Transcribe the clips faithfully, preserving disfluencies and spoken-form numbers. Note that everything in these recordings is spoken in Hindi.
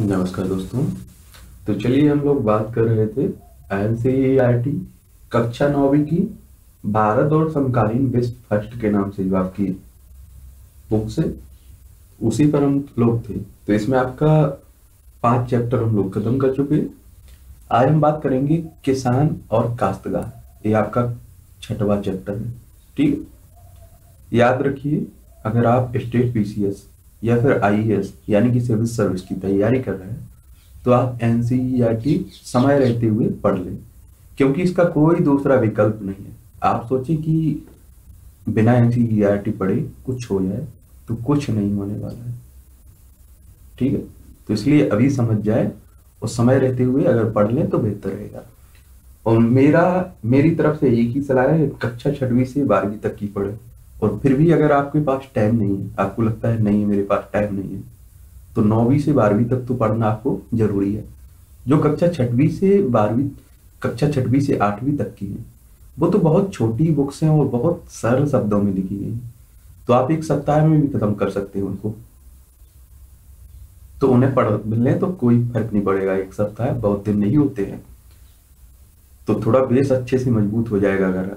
नमस्कार दोस्तों, तो चलिए हम लोग बात कर रहे थे एनसीईआरटी कक्षा नौवीं की भारत और समकालीन विश्व फर्स्ट के नाम से जो आपकी बुक से उसी पर हम लोग थे। तो इसमें आपका पांच चैप्टर हम लोग खत्म कर चुके हैं। आज हम बात करेंगे किसान और काश्तकार, ये आपका छठवां चैप्टर है। ठीक, याद रखिए अगर आप स्टेट पीसीएस या फिर आईएएस यानी कि सिविल सर्विस की तैयारी कर रहे हैं तो आप एनसीईआरटी समय रहते हुए पढ़ लें, क्योंकि इसका कोई दूसरा विकल्प नहीं है। आप सोचें कि बिना एनसीईआरटी पढ़े कुछ हो जाए तो कुछ नहीं होने वाला है। ठीक है, तो इसलिए अभी समझ जाए और समय रहते हुए अगर पढ़ लें तो बेहतर रहेगा। और मेरा मेरी तरफ से एक ही सलाह है, कक्षा छठवीं से बारहवीं तक की पढ़े। और फिर भी अगर आपके पास टाइम नहीं है, आपको लगता है नहीं मेरे पास टाइम नहीं है, तो नौवीं से बारहवीं तक तो पढ़ना आपको जरूरी है। जो कक्षा छठवीं से बारहवीं कक्षा छठवीं से आठवीं तक की है वो तो बहुत छोटी बुक्स हैं और बहुत सरल शब्दों में लिखी गई, तो आप एक सप्ताह में भी खत्म कर सकते हैं उनको। तो उन्हें पढ़ लें तो कोई फर्क नहीं पड़ेगा, एक सप्ताह बहुत दिन नहीं होते हैं। तो थोड़ा बेस अच्छे से मजबूत हो जाएगा अगर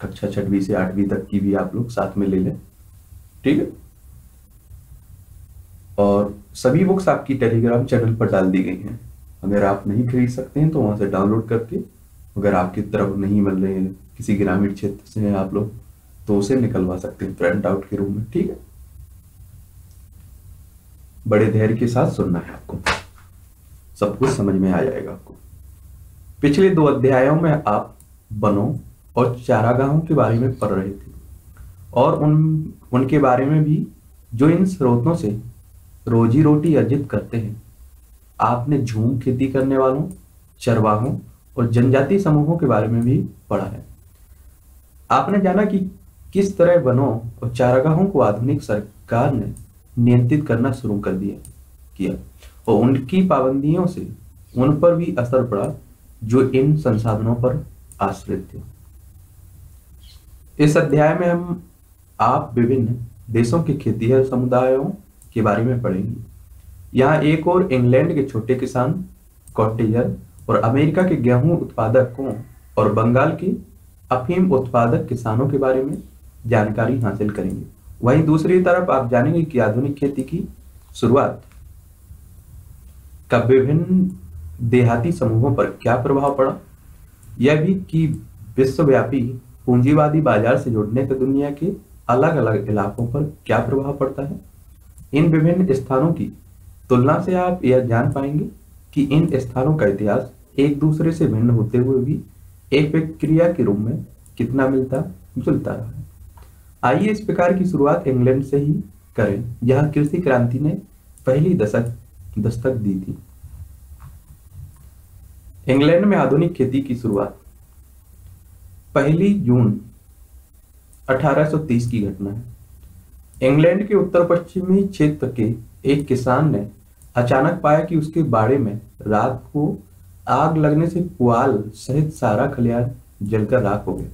कक्षा छठवीं से आठवीं तक की भी आप लोग साथ में ले लें। ठीक है, और सभी बुक्स आपकी टेलीग्राम चैनल पर डाल दी गई हैं। अगर आप नहीं खरीद सकते हैं तो वहां से डाउनलोड करके, अगर आपकी तरफ नहीं मिल रहे हैं, किसी ग्रामीण क्षेत्र से हैं आप लोग, तो उसे निकलवा सकते हैं प्रिंट आउट के रूम में। ठीक है, बड़े धैर्य के साथ सुनना है आपको, सब कुछ समझ में आ जाएगा आपको। पिछले दो अध्यायों में आप बनो और चारागाहों के बारे में पढ़ रहे थे और उन उनके बारे में भी जो इन स्रोतों से रोजी रोटी अर्जित करते हैं। आपने झूम खेती करने वालों, चरवाहों और जनजातीय समूहों के बारे में भी पढ़ा है। आपने जाना कि किस तरह वनों और चारागाहों को आधुनिक सरकार ने नियंत्रित करना शुरू कर दिया किया और उनकी पाबंदियों से उन पर भी असर पड़ा जो इन संसाधनों पर आश्रित थे। इस अध्याय में हम आप विभिन्न देशों के खेतीहर समुदायों के बारे में पढ़ेंगे। यहाँ एक और इंग्लैंड के छोटे किसान, कॉटेजर और अमेरिका के गेहूं उत्पादकों और बंगाल के अफीम उत्पादक किसानों के बारे में जानकारी हासिल करेंगे। वहीं दूसरी तरफ आप जानेंगे कि आधुनिक खेती की शुरुआत का विभिन्न देहाती समूहों पर क्या प्रभाव पड़ा, यह भी कि विश्वव्यापी पूंजीवादी बाजार से जुड़ने से दुनिया के अलग अलग इलाकों पर क्या प्रभाव पड़ता है। इन विभिन्न स्थानों की तुलना से आप यह जान पाएंगे कि इन स्थानों का इतिहास एक दूसरे से भिन्न होते हुए भी एक प्रक्रिया के रूप में कितना मिलता जुलता रहा है। आइए इस प्रकार की शुरुआत इंग्लैंड से ही करें, जहां कृषि क्रांति ने पहली दशक दस्तक दी थी। इंग्लैंड में आधुनिक खेती की शुरुआत पहली जून अठारह सौ तीस की घटना है। इंग्लैंड के उत्तर पश्चिमी क्षेत्र के एक किसान ने अचानक पाया कि उसके बाड़े में रात को आग लगने से पुआल सहित सारा खलिहान जलकर राख हो गया।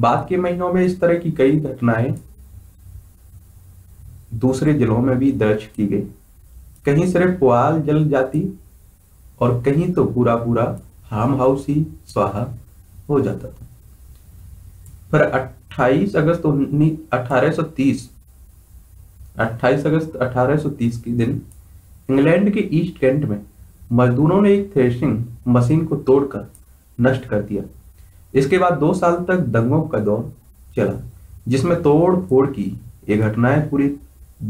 बाद के महीनों में इस तरह की कई घटनाएं दूसरे जिलों में भी दर्ज की गई। कहीं सिर्फ पुआल जल जाती और कहीं तो पूरा पूरा फार्म हाउस ही स्वाहा हो जाता था। पर अट्ठाईस अगस्त अठारह सौ तीस के दिन इंग्लैंड के ईस्ट कैंट में मजदूरों ने एक थ्रेशिंग मशीन को तोड़कर नष्ट कर दिया। इसके बाद दो साल तक दंगों का दौर चला, जिसमें तोड़ फोड़ की ये घटनाएं पूरी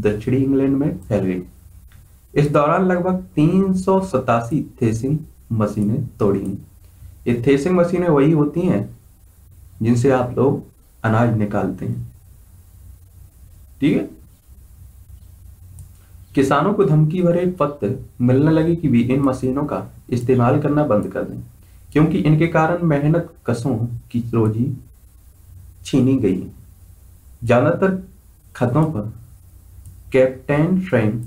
दक्षिणी इंग्लैंड में फैल गई। इस दौरान लगभग तीन सौ सतासी थ्रेशिंग मशीनें तोड़ी। ये थ्रेशिंग मशीनें वही होती हैं जिनसे आप लोग अनाज निकालते हैं। ठीक है, किसानों को धमकी भरे पत्र मिलने लगे कि वे इन मशीनों का इस्तेमाल करना बंद कर दें, क्योंकि इनके कारण मेहनत कसों की रोजी छीनी गई। ज्यादातर खतों पर कैप्टन स्विंग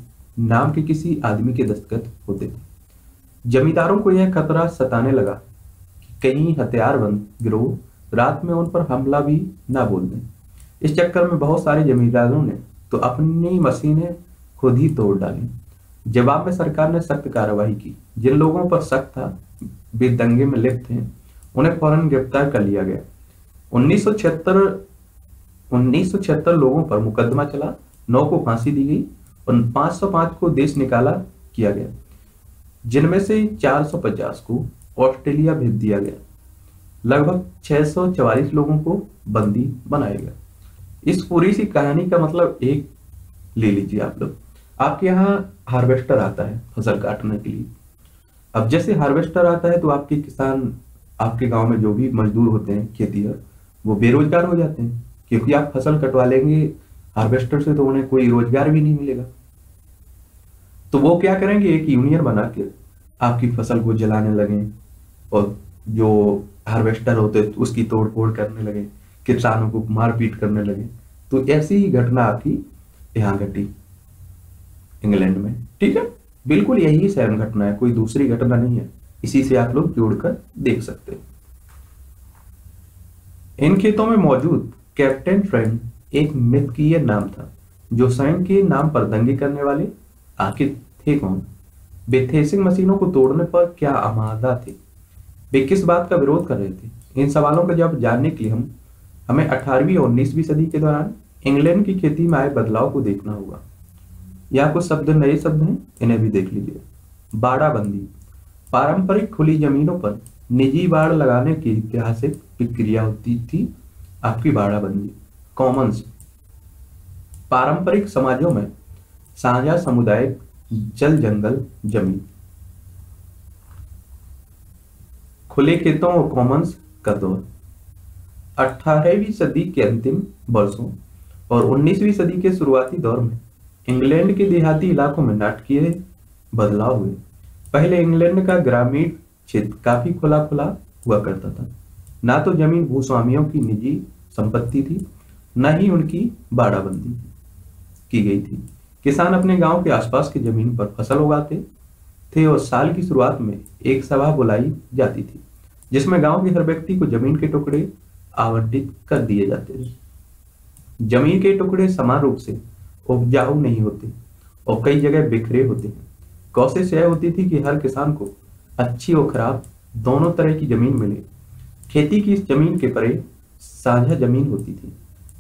नाम के किसी आदमी के दस्तखत होते थे। जमींदारों को यह खतरा सताने लगा, कई हथियारबंद गिरोह रात में उन पर हमला भी ना बोल दें। इस चक्कर में बहुत सारे जमींदारों ने तो अपनी मशीनें खुद ही तोड़ डाली जवाब में सरकार ने सख्त कार्रवाई की। जिन लोगों पर शक था वे दंगे में लिप्त हैं, उन्हें फौरन गिरफ्तार कर लिया गया। उन्नीस सौ छिहत्तर लोगों पर मुकदमा चला, नौ को फांसी दी गई और पाँच सौ पाँच को देश निकाला किया गया, जिनमें से चार सौ पचास को ऑस्ट्रेलिया भेज दिया गया। लगभग छह सौ चौवालीस लोगों को बंदी बनाया गया। इस पूरी सी कहानी का मतलब एक ले लीजिए आप लोग, आपके यहाँ हार्वेस्टर आता है फसल काटने के लिए। अब जैसे हार्वेस्टर आता है तो आपके किसान, आपके गांव में जो भी मजदूर होते हैं खेतीहर, वो बेरोजगार हो जाते हैं, क्योंकि आप फसल कटवा लेंगे हार्वेस्टर से तो उन्हें कोई रोजगार भी नहीं मिलेगा। तो वो क्या करेंगे, एक यूनियन बना के आपकी फसल को जलाने लगे और जो हार्वेस्टर होते उसकी तोड़फोड़ करने लगे, किसानों को मारपीट करने लगे। तो ऐसी ही घटना आपकी यहाँ घटी इंग्लैंड में, ठीक है। बिल्कुल यही सेम घटना है, कोई दूसरी घटना नहीं है। इसी से आप लोग जोड़कर देख सकते हैं। इन खेतों में मौजूद कैप्टन स्विंग एक मिथकीय नाम था, जो स्वयं के नाम पर दंगे करने वाले आखिर थे कौन? वे थ्रेसिंग मशीनों को तोड़ने पर क्या आमादा थे? वे किस बात का विरोध कर रहे थे? इन सवालों का जवाब जानने के लिए हम हमें अठारहवीं और उन्नीसवीं सदी के दौरान इंग्लैंड की खेती में आए बदलाव को देखना होगा। यहाँ कुछ शब्द नए शब्द हैं, इन्हें भी देख लीजिए। बाड़ाबंदी, पारंपरिक खुली जमीनों पर निजी बाड़ लगाने की ऐतिहासिक प्रक्रिया होती थी आपकी बाड़ाबंदी। कॉमन्स, पारंपरिक समाजों में साझा सामुदायिक जल जंगल जमीन। खुले खेतों और कॉमन्स का दौर। अठारहवीं सदी के अंतिम वर्षों और उन्नीसवीं सदी के शुरुआती दौर में इंग्लैंड के देहाती इलाकों में नाटकीय बदलाव हुए। पहले इंग्लैंड का ग्रामीण क्षेत्र काफी खुला खुला हुआ करता था, ना तो जमीन भूस्वामियों की निजी संपत्ति थी, ना ही उनकी बाड़ाबंदी की गई थी। किसान अपने गांव के आसपास की जमीन पर फसल उगाते थे और साल की शुरुआत में एक सभा बुलाई जाती थी, जिसमें गांव के हर व्यक्ति को जमीन के टुकड़े आवंटित कर दिए जाते थे। जमीन के टुकड़े समान रूप से उपजाऊ नहीं होते और कई जगह बिखरे होते हैं। कोशिश यह होती थी कि हर किसान को अच्छी और खराब दोनों तरह की जमीन मिले। खेती की इस जमीन के परे साझा जमीन होती थी।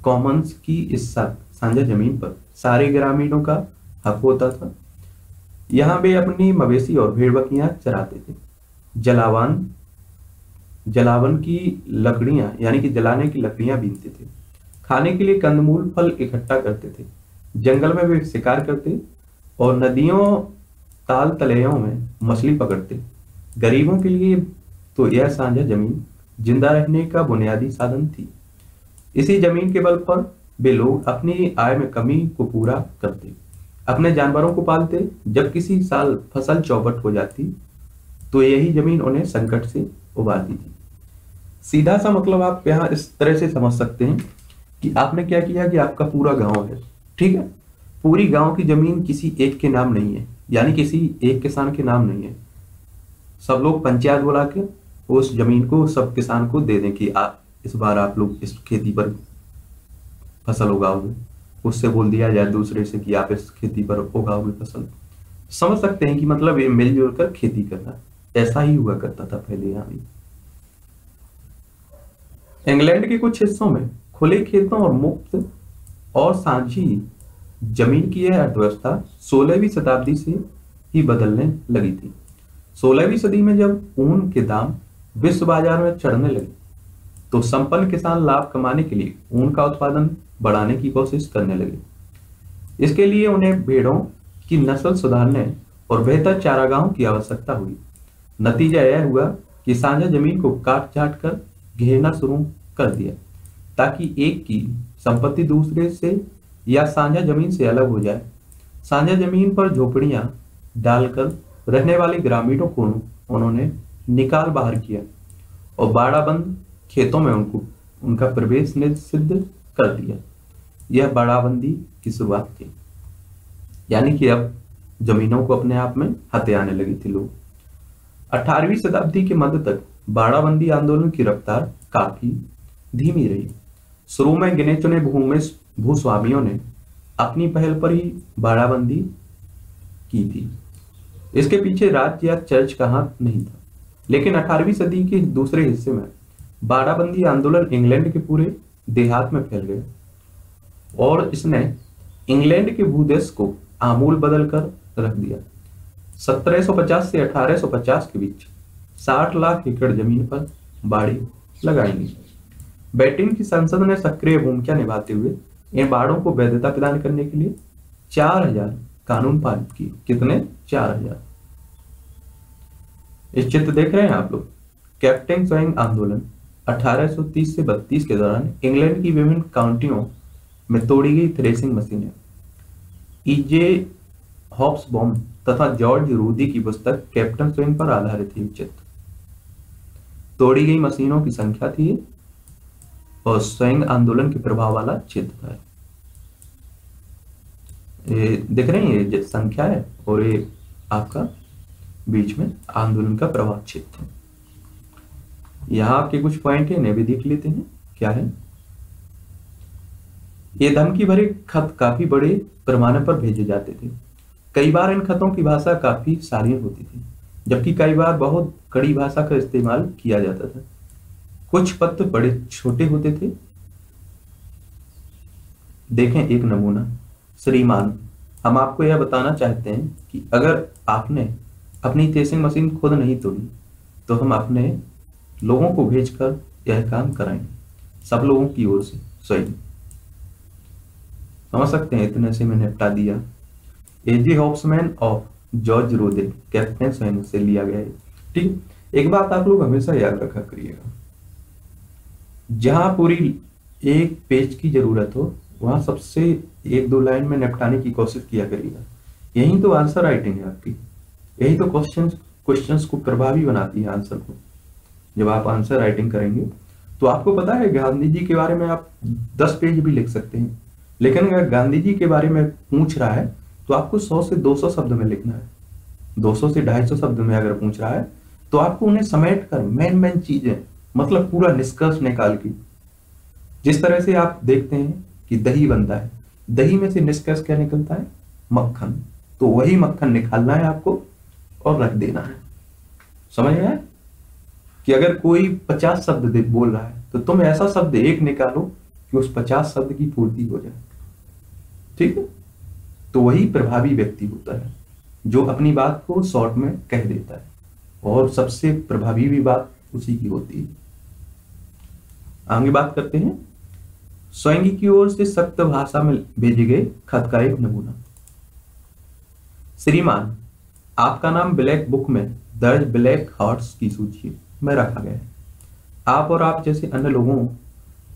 कॉमन्स की इस साझा जमीन पर सारे ग्रामीणों का हक होता था। यहाँ वे अपनी मवेशी और भेड़ बकरियां चराते थे। जलावन जलावन की लकड़ियां यानी कि जलाने की लकड़ियां बीनते थे। खाने के लिए कंदमूल फल इकट्ठा करते थे। जंगल में वे शिकार करते और नदियों ताल तलैयों में मछली पकड़ते। गरीबों के लिए तो यह साझा जमीन जिंदा रहने का बुनियादी साधन थी। इसी जमीन के बल पर वे लोग अपनी आय में कमी को पूरा करते, अपने जानवरों को पालते। जब किसी साल फसल चौपट हो जाती तो यही जमीन उन्हें संकट से उबारती थी। सीधा सा मतलब आप यहाँ इस तरह से समझ सकते हैं कि आपने क्या किया कि आपका पूरा गांव है, ठीक है, पूरी गांव की जमीन किसी एक के नाम नहीं है, यानी किसी एक किसान के नाम नहीं है। सब लोग पंचायत बुला के उस जमीन को सब किसान को दे दें कि आप इस बार आप लोग इस खेती पर फसल उगाओगे। उससे बोल दिया जाए दूसरे से कि आप इस खेती पर उगाओगे फसल। समझ सकते हैं कि मतलब ये मिलजुल कर खेती करना, ऐसा ही हुआ करता था पहले। यहाँ भी इंग्लैंड के कुछ हिस्सों में खुले खेतों और मुफ्त और साझी जमीन की यह अर्थव्यवस्था सोलहवीं शताब्दी से ही बदलने लगी थी। सोलहवीं सदी में जब ऊन के दाम विश्व बाजार में चढ़ने लगे तो संपन्न किसान लाभ कमाने के लिए ऊन का उत्पादन बढ़ाने की कोशिश करने लगे। इसके लिए उन्हें भेड़ों की नस्ल सुधारने और बेहतर चारागाहों की आवश्यकता हुई। नतीजा यह हुआ कि साझा जमीन को काट छाट कर घेरना शुरू कर दिया, ताकि एक की संपत्ति दूसरे से या साझा जमीन से अलग हो जाए। साझा जमीन पर झोपड़ियां डालकर रहने वाले ग्रामीणों को उन्होंने निकाल बाहर किया और बाड़ाबंद खेतों में उनको उनका प्रवेश निषिद्ध कर दिया। यह बाड़ाबंदी की शुरुआत थी, यानी कि अब जमीनों को अपने आप में हथियाने लगे थे लोग। अठारहवीं शताब्दी के मध्य तक बाड़ाबंदी आंदोलन की रफ्तार काफी धीमी रही। शुरू में गिने चुने भूमि भूस्वामियों ने अपनी पहल पर ही बाड़ाबंदी की थी। इसके पीछे राज्य या चर्च का हाथ नहीं था, लेकिन अठारहवीं सदी के दूसरे हिस्से में बाड़ाबंदी आंदोलन इंग्लैंड के पूरे देहात में फैल गया और इसने इंग्लैंड के भूदेश को आमूल बदल कर रख दिया। सत्रह सौ पचास से अठारह सौ पचास के बीच साठ लाख एकड़ जमीन पर बाड़ी लगाई गई। बैटिन की संसद ने सक्रिय भूमिका निभाते हुए इन बाड़ों को वैधता प्रदान करने के लिए चार हजार कानून पारित किए। कितने? चार हजार। इस चित्र देख रहे हैं आप लोग। कैप्टन स्वैंग आंदोलन अठारह सौ तीस से बत्तीस के दौरान इंग्लैंड की विभिन्न काउंटियों में तोड़ी गई थ्रेसिंग मशीनें। ई जे हॉब्सबॉम तथा जॉर्ज रूडी की पुस्तक कैप्टन स्विंग पर आधारित थी। चित्र तोड़ी गई मशीनों की संख्या थी और स्वयं आंदोलन के प्रभाव वाला चित्र है। ये देख रहे हैं, ये संख्या है और ये आपका बीच में आंदोलन का प्रभाव क्षेत्र। यहाँ आपके कुछ पॉइंट है, इन्हें भी देख लेते हैं। क्या है? ये धमकी भरे खत काफी बड़े पैमाने पर भेजे जाते थे। कई बार इन खतों की भाषा काफी शालीन होती थी, जबकि कई बार बहुत कड़ी भाषा का इस्तेमाल किया जाता था। कुछ पत्र बड़े छोटे होते थे। देखें एक नमूना। श्रीमान, हम आपको यह बताना चाहते हैं कि अगर आपने अपनी थ्रेसिंग मशीन खुद नहीं तोड़ी तो हम अपने लोगों को भेजकर यह काम कराएंगे, सब लोगों की ओर से स्वयं। समझ सकते हैं, इतने से मैंने निपटा दिया। एजी Hobsbawm of George Rude Captain Swing से लिया गया है। ठीक, एक बात आप लोग हमेशा याद रखा करिएगा, जहां पूरी एक पेज की जरूरत हो वहां सबसे एक दो लाइन में निपटाने की कोशिश किया करिएगा। यही तो आंसर राइटिंग है आपकी, यही तो क्वेश्चन क्वेश्चंस को प्रभावी बनाती है आंसर को। जब आप आंसर राइटिंग करेंगे तो आपको पता है गांधी जी के बारे में आप दस पेज भी लिख सकते हैं, लेकिन अगर गांधी जी के बारे में पूछ रहा है तो आपको सौ से दो सौ शब्द में लिखना है। दो सौ से ढाई सौ शब्द में अगर पूछ रहा है तो आपको उन्हें समेट कर मेन मेन चीजें, मतलब पूरा निष्कर्ष निकाल के, जिस तरह से आप देखते हैं कि दही बनता है, दही में से निष्कर्ष क्या निकलता है? मक्खन। तो वही मक्खन निकालना है आपको और रख देना है। समझ में आया कि अगर कोई पचास शब्द बोल रहा है तो तुम ऐसा शब्द एक निकालो कि उस पचास शब्द की पूर्ति हो जाए। ठीक है, तो वही प्रभावी व्यक्ति होता है जो अपनी बात को शॉर्ट में कह देता है और सबसे प्रभावी भी बात उसी की होती है। आगे बात करते हैं स्वयं की ओर से सख्त भाषा में भेजे गए खत का एक नमूना। श्रीमान, आपका नाम ब्लैक बुक में दर्ज ब्लैक हार्ट्स की सूची में रखा गया है। आप और आप जैसे अन्य लोगों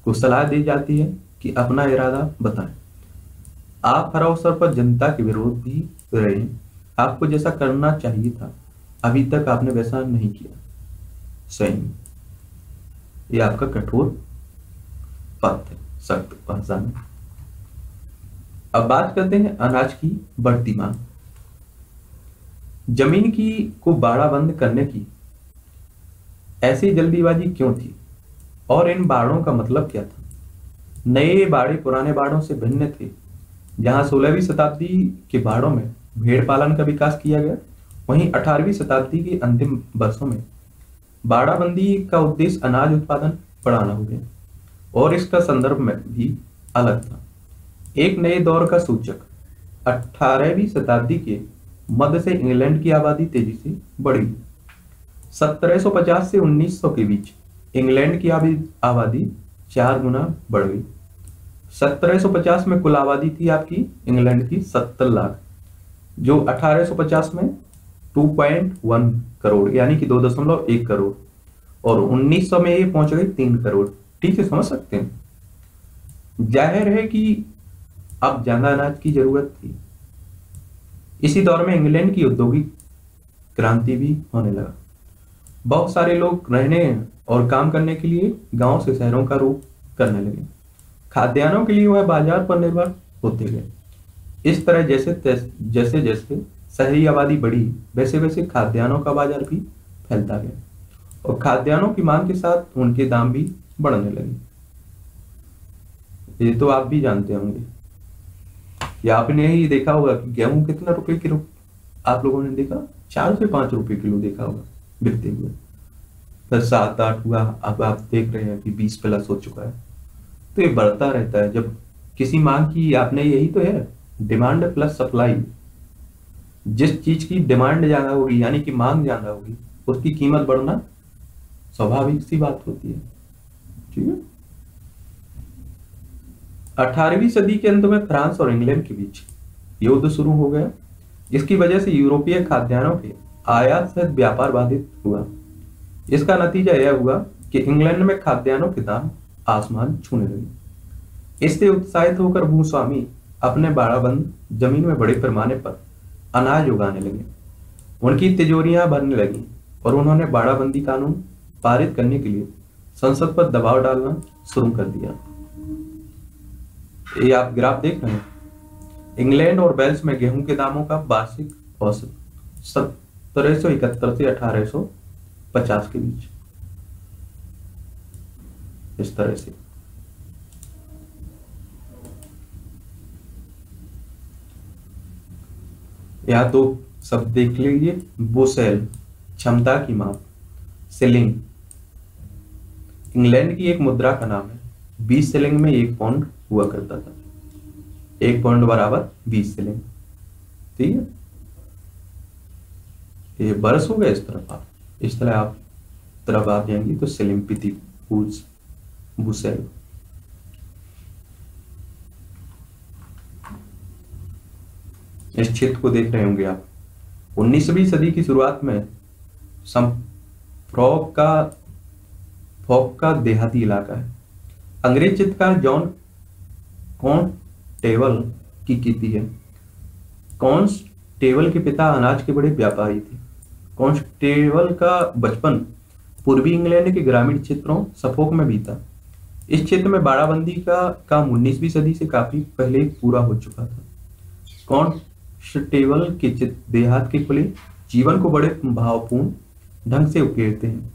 को सलाह दी जाती है कि अपना इरादा बताएं। आप हर अवसर पर जनता के विरोध भी रहे। आपको जैसा करना चाहिए था अभी तक आपने वैसा नहीं किया। स्वयं ये आपका कठोर पत्र सख्त भाषा में। अब बात करते हैं अनाज की बढ़ती मांग। जमीन की को बाड़ा बंद करने की ऐसी जल्दीबाजी क्यों थी और इन बाड़ों का मतलब क्या था? नए बाड़े पुराने बाड़ों से भिन्न थे। जहां सोलहवीं शताब्दी के बाड़ों में भेड़ पालन का विकास किया गया, वहीं अठारहवीं शताब्दी के अंतिम वर्षों में बाड़ाबंदी का उद्देश्य अनाज उत्पादन बढ़ाना हो गया और इसका संदर्भ में भी अलग था। एक नए दौर का सूचक अठारहवीं शताब्दी के मध्य से इंग्लैंड की आबादी तेजी से बढ़ी। सत्रह सौ पचास से उन्नीस सौ के बीच इंग्लैंड की आबादी चार गुना बढ़ गई। सत्रह सौ पचास में कुल आबादी थी आपकी इंग्लैंड की सत्तर लाख, जो अठारह सौ पचास में दो पॉइंट एक करोड़ यानी कि दो दशमलव एक करोड़, और उन्नीस सौ में ये पहुंच गई तीन करोड़। ठीक है, समझ सकते हैं। जाहिर है कि अब ज्यादा अनाज की जरूरत थी। इसी दौर में इंग्लैंड की औद्योगिक क्रांति भी होने लगा। बहुत सारे लोग रहने और काम करने के लिए गांव से शहरों का रुख करने लगे। खाद्यान्नों के लिए वह बाजार पर निर्भर होते गए। इस तरह जैसे जैसे जैसे शहरी आबादी बढ़ी, वैसे वैसे खाद्यान्नों का बाजार भी फैलता गया और खाद्यान्नों की मांग के साथ उनके दाम भी बढ़ने लगे। ये तो आप भी जानते होंगे या आपने ही देखा होगा कि गेहूं कितना रुपए किलो आप लोगों ने देखा चार से पांच रुपए किलो देखा होगा बिकते हुए, फिर सात आठ हुआ, अब आप देख रहे हैं कि बीस प्लस हो चुका है। तो ये बढ़ता रहता है जब किसी मांग की आपने, यही तो है डिमांड प्लस सप्लाई, जिस चीज की डिमांड ज्यादा होगी यानी कि मांग ज्यादा होगी उसकी कीमत बढ़ना स्वाभाविक सी बात होती है। ठीक है, अठारहवीं सदी के अंत में फ्रांस और इंग्लैंड के बीच युद्ध शुरू हो गया, जिसकी वजह से यूरोपीय खाद्यान्नों के आयात से व्यापार बाधित हुआ। इसका नतीजा यह हुआ कि इंग्लैंड में खाद्यान्नों के दाम आसमान छूने लगे। इससे उत्साहित होकर भूस्वामी अपने बाड़ाबंद जमीन में बड़े पैमाने पर अनाज उगाने लगे, उनकी तिजोरियां भरने लगी और उन्होंने बाड़ाबंदी कानून पारित करने के लिए संसद पर दबाव डालना शुरू कर दिया। ये आप ग्राफ देख रहे हैं, इंग्लैंड और वेल्स में गेहूं के दामों का वार्षिक औसत सत्रह सौ इकहत्तर से अठारह सौ पचास के बीच इस तरह से। यहाँ तो सब देख लीजिए, बोसेल क्षमता की माप, सिलिंग इंग्लैंड की एक मुद्रा का नाम है, बीस सिलिंग में एक पाउंड हुआ करता था, एक पाउंड बराबर बीस सिलिंग। ठीक है, ये बरस हो गया, इस तरफ आप इस तरह आप तरफ आप जाएंगे तो सिलिंग पिति पूज बुसेल। इस क्षेत्र को देख रहे होंगे आप। उन्नीसवीं सदी की शुरुआत में फ्रॉक का फॉक का देहाती इलाका है। अंग्रेज चित्रकार जॉन कॉन्स्टेबल की खेती है। कॉन्स्टेबल के पिता अनाज के बड़े व्यापारी थे। कॉन्स्टेबल का बचपन पूर्वी इंग्लैंड के ग्रामीण क्षेत्रों सफोक में बीता। इस क्षेत्र में बाड़ाबंदी का काम उन्नीसवीं सदी से काफी पहले पूरा हो चुका था। कॉन्स्टेबल के देहात के खुले जीवन को बड़े भावपूर्ण ढंग से उकेरते हैं।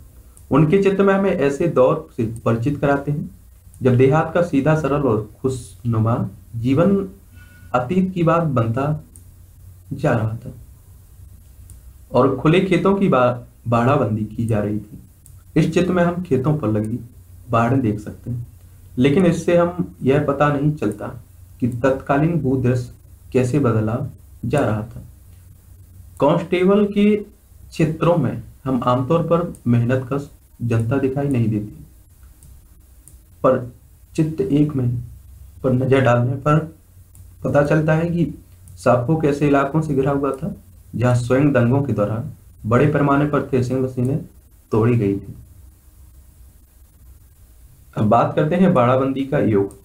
उनके चित्र में हमें ऐसे दौर से परिचित कराते हैं जब देहात का सीधा सरल और खुशनुमा जीवन अतीत की बात बनता जा रहा था और खुले खेतों की बाड़ाबंदी की जा रही थी। इस चित्र में हम खेतों पर लगी बाढ़ देख सकते हैं, लेकिन इससे हम यह पता नहीं चलता कि तत्कालीन भूदृश्य कैसे बदला जा रहा था। कांस्टेबल के क्षेत्रों में हम आमतौर पर मेहनत का जनता दिखाई नहीं देती, पर चित्र एक में पर नजर डालने पर पता चलता है कि साफो कैसे इलाकों से घिरा हुआ था जहां स्वयं दंगों के दौरान बड़े पैमाने पर थ्रेसिंग मशीनें तोड़ी गई थी। अब बात करते हैं बाड़ाबंदी का योग।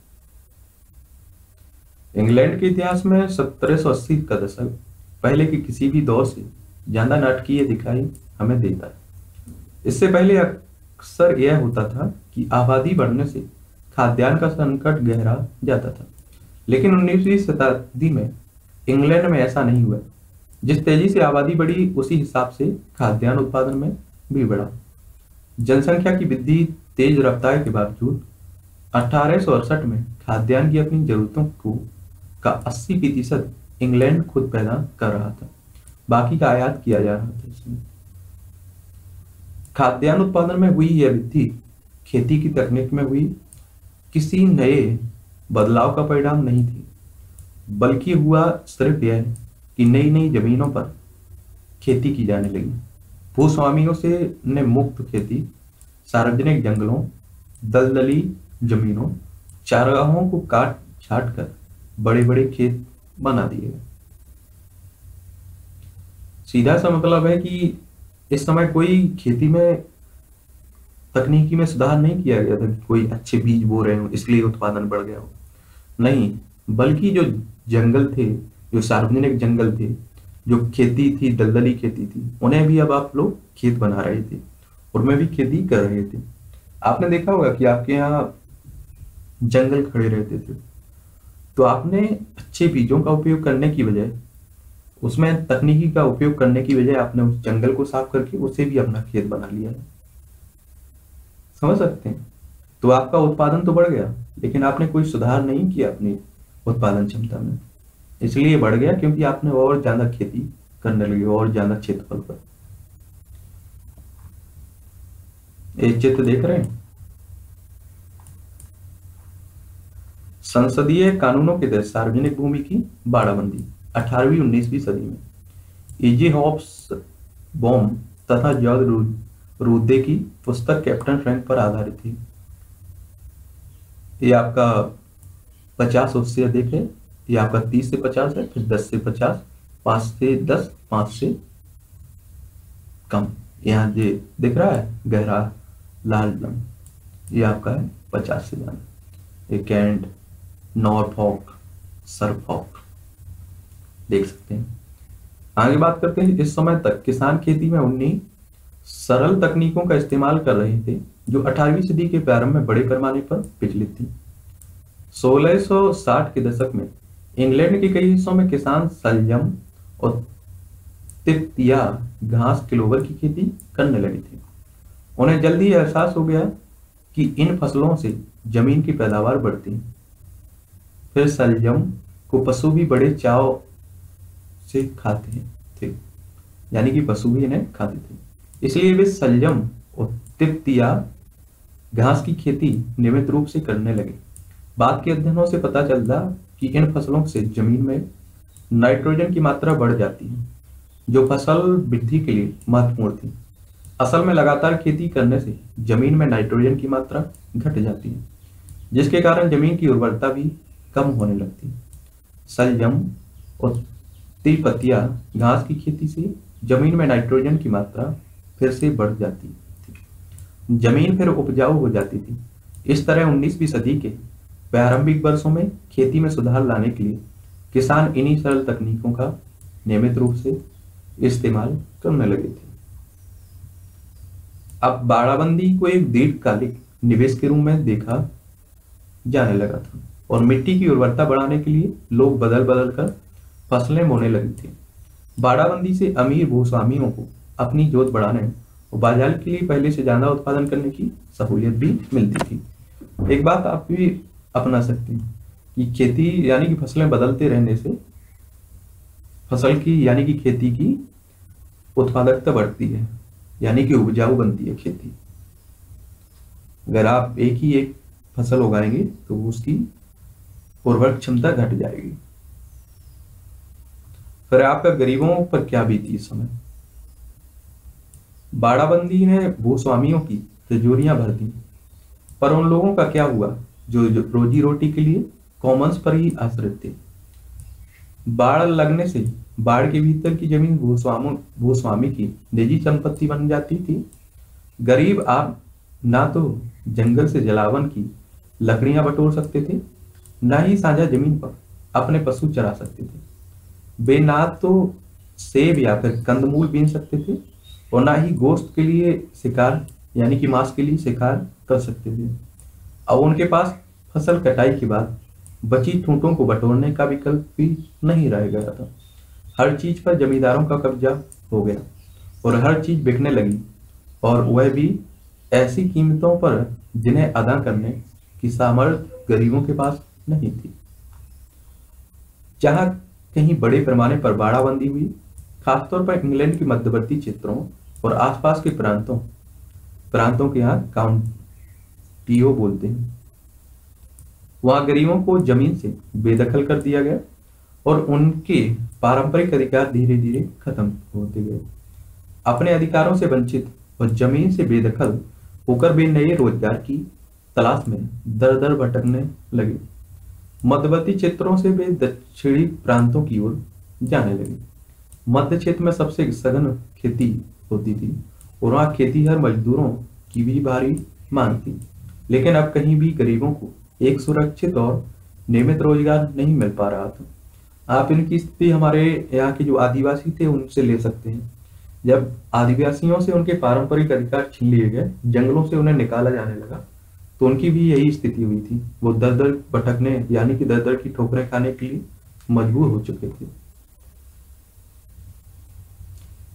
इंग्लैंड के इतिहास में सत्रह सौ अस्सी का दशक पहले के किसी भी दौर से ज्यादा नाटकीय दिखाई हमें देता है। इससे पहले अक्सर यह होता था कि आबादी बढ़ने से खाद्यान्न का संकट गहरा जाता था, लेकिन उन्नीसवीं शताब्दी में इंग्लैंड में ऐसा नहीं हुआ। जिस तेजी से आबादी बढ़ी उसी हिसाब से खाद्यान्न उत्पादन में भी बढ़ा। जनसंख्या की वृद्धि तेज रफ्तार के बावजूद अठारह सौ अड़सठ में खाद्यान्न की अपनी जरूरतों को का अस्सी फीसद इंग्लैंड खुद पैदा कर रहा था, बाकी का आयात किया जा रहा था। इसमें खाद्यान्न उत्पादन में हुई यह वृद्धि खेती की तकनीक में हुई किसी नए बदलाव का परिणाम नहीं थी, बल्कि हुआ सिर्फ यह कि नई नई जमीनों पर खेती की जाने लगी। भूस्वामियों से ने मुक्त खेती, सार्वजनिक जंगलों, दलदली जमीनों, चारागाहों को काट छाट कर बड़े बड़े खेत बना दिए। सीधा सा मतलब है कि इस समय कोई खेती में तकनीकी में सुधार नहीं किया गया था कि कोई अच्छे बीज बो रहे हो इसलिए उत्पादन बढ़ गया हो, नहीं, बल्कि जो जंगल थे, जो सार्वजनिक जंगल थे, जो खेती थी, दलदली खेती थी, उन्हें भी अब आप लोग खेत बना रहे थे, उनमें भी खेती कर रहे थे। आपने देखा होगा कि आपके यहाँ जंगल खड़े रहते थे, तो आपने अच्छे बीजों का उपयोग करने की बजाय, उसमें तकनीकी का उपयोग करने की बजाय आपने उस जंगल को साफ करके उसे भी अपना खेत बना लिया है। समझ सकते हैं? तो आपका उत्पादन तो बढ़ गया, लेकिन आपने कोई सुधार नहीं किया अपनी उत्पादन क्षमता में, इसलिए बढ़ गया क्योंकि आपने और ज्यादा खेती करने लगे और ज्यादा क्षेत्रफल पर। एक चित्र देख रहे हैं। संसदीय कानूनों के तहत सार्वजनिक भूमि की बाड़ाबंदी अठारहवीं उन्नीसवीं सदी में ई.जे. हॉब्सबॉम तथा जॉर्ज रूडे की पुस्तक कैप्टन फ्रैंक पर आधारित थी। ये आपका पचास उससे अधिक है, ये आपका तीस से पचास है, फिर दस से पचास, पांच से दस, पांच से कम। यहाँ ये दिख रहा है गहरा लाल रंग, ये आपका है पचास से ज्यादा। ये कैंट, नॉरफॉक, सरफॉक देख सकते हैं। आगे बात करते हैं। इस समय तक किसान खेती में उन्नीस सरल तकनीकों का इस्तेमाल कर रहे थे जो अठारहवीं सदी के प्रारंभ में बड़े पैमाने पर विचलित थी। सोलह सौ साठ के दशक में इंग्लैंड के कई हिस्सों में किसान सलजम और तिप्त या घास क्लोवर की खेती करने लगे थे। उन्हें जल्दी ही एहसास हो गया कि इन फसलों से जमीन की पैदावार बढ़ती है। फिर सलजम को पशु भी बड़े चाव से खाते थे, यानी कि पशु भी इन्हें खाते थे, इसलिए वे सलजम और तिप्त या घास की खेती नियमित रूप से करने लगे। बाद के अध्ययनों से पता चला कि इन फसलों से जमीन में नाइट्रोजन की मात्रा बढ़ जाती है जो फसल वृद्धि के लिए महत्वपूर्ण थी। असल में लगातार खेती करने से जमीन में नाइट्रोजन की मात्रा घट जाती है जिसके कारण जमीन की उर्वरता भी कम होने लगती है। सलजम और तिपतिया घास की खेती से जमीन में नाइट्रोजन की मात्रा फिर से बढ़ जाती थी, जमीन फिर उपजाऊ हो जाती थी। इस तरह उन्नीसवीं सदी के प्रारंभिक वर्षों में खेती में सुधार लाने के लिए किसान इन्हीं सरल तकनीकों का नियमित रूप से इस्तेमाल करने लगे थे। अब बाड़ाबंदी को एक दीर्घकालिक निवेश के रूप में देखा जाने लगा था और मिट्टी की उर्वरता बढ़ाने के लिए लोग बदल बदल कर फसलें बोने लगी थी। बाड़ाबंदी से अमीर भूस्वामियों को अपनी जोत बढ़ाने और बाजार के लिए पहले से ज्यादा उत्पादन करने की सहूलियत भी मिलती थी। एक बात आप भी अपना सकते हैं कि खेती यानी कि फसलें बदलते रहने से फसल की यानी कि खेती की उत्पादकता बढ़ती है, यानी कि उपजाऊ बनती है खेती। अगर आप एक ही एक फसल उगाएंगे तो उसकी उर्वरक क्षमता घट जाएगी। फिर आपका गरीबों पर क्या बीती इस समय। बाड़ाबंदी ने भूस्वामियों की तिजोरियां भर दी, पर उन लोगों का क्या हुआ जो, जो रोजी रोटी के लिए कॉमन्स पर ही आश्रित थे। बाढ़ लगने से बाढ़ के भीतर की जमीन भूस्वामी भूस्वामी की निजी संपत्ति बन जाती थी। गरीब आप ना तो जंगल से जलावन की लकड़ियां बटोर सकते थे, ना ही साझा जमीन पर अपने पशु चरा सकते थे। वे ना तो सेब या फिर कंदमूल बीन सकते थे और ना ही गोश्त के लिए शिकार यानी कि मांस के लिए शिकार कर सकते थे। और उनके पास फसल कटाई के बाद बची ठूंठों को बटोरने का विकल्प भी नहीं रह गया था। हर चीज पर जमींदारों का कब्जा हो गया और हर चीज बिकने लगी, और वह भी ऐसी कीमतों पर जिन्हें अदा करने की सामर्थ्य गरीबों के पास नहीं थी। जहां कहीं बड़े पैमाने पर बाड़ाबंदी हुई, खासतौर पर इंग्लैंड के मध्यवर्ती क्षेत्रों और आसपास के प्रांतों प्रांतों के यहाँ काउंटियों बोलते हैं, वहां गरीबों को जमीन से बेदखल कर दिया गया और उनके पारंपरिक अधिकार धीरे धीरे खत्म होते गए। अपने अधिकारों से वंचित और जमीन से बेदखल होकर वे नए रोजगार की तलाश में दर दर भटकने लगे। मध्यवर्ती क्षेत्रों से वे दक्षिणी प्रांतों की ओर जाने लगे। मध्य क्षेत्र में सबसे सघन खेती होती थी और वहां खेतीहर मजदूरों की भी भारी मांग थी, लेकिन अब कहीं भी गरीबों को एक सुरक्षित और नियमित रोजगार नहीं मिल पा रहा था। आप इनकी स्थिति हमारे यहाँ के जो आदिवासी थे उनसे ले सकते हैं। जब आदिवासियों से उनके पारंपरिक अधिकार छीन लिए गए, जंगलों से उन्हें निकाला जाने लगा, तो उनकी भी यही स्थिति हुई थी। वो दर दर भटकने यानी कि दर दर की ठोकरें खाने के लिए मजबूर हो चुके थे।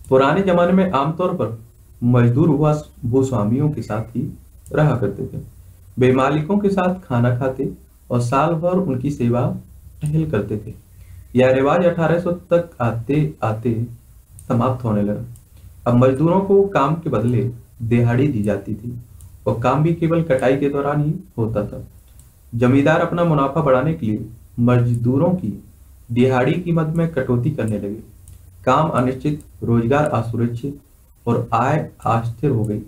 पुराने जमाने में आमतौर पर मजदूर हुआ भूस्वामियों के साथ ही रहा करते थे। वे मालिकों के साथ खाना खाते और साल भर उनकी सेवा टहल करते थे। यह रिवाज अठारह सौ तक आते आते समाप्त होने लगा। अब मजदूरों को काम के बदले दिहाड़ी दी जाती थी और काम भी केवल कटाई के दौरान ही होता था। जमींदार अपना मुनाफा बढ़ाने के लिए मजदूरों की दिहाड़ी कीमत में कटौती करने लगे। काम अनिश्चित, रोजगार असुरक्षित और आय अस्थिर हो गई।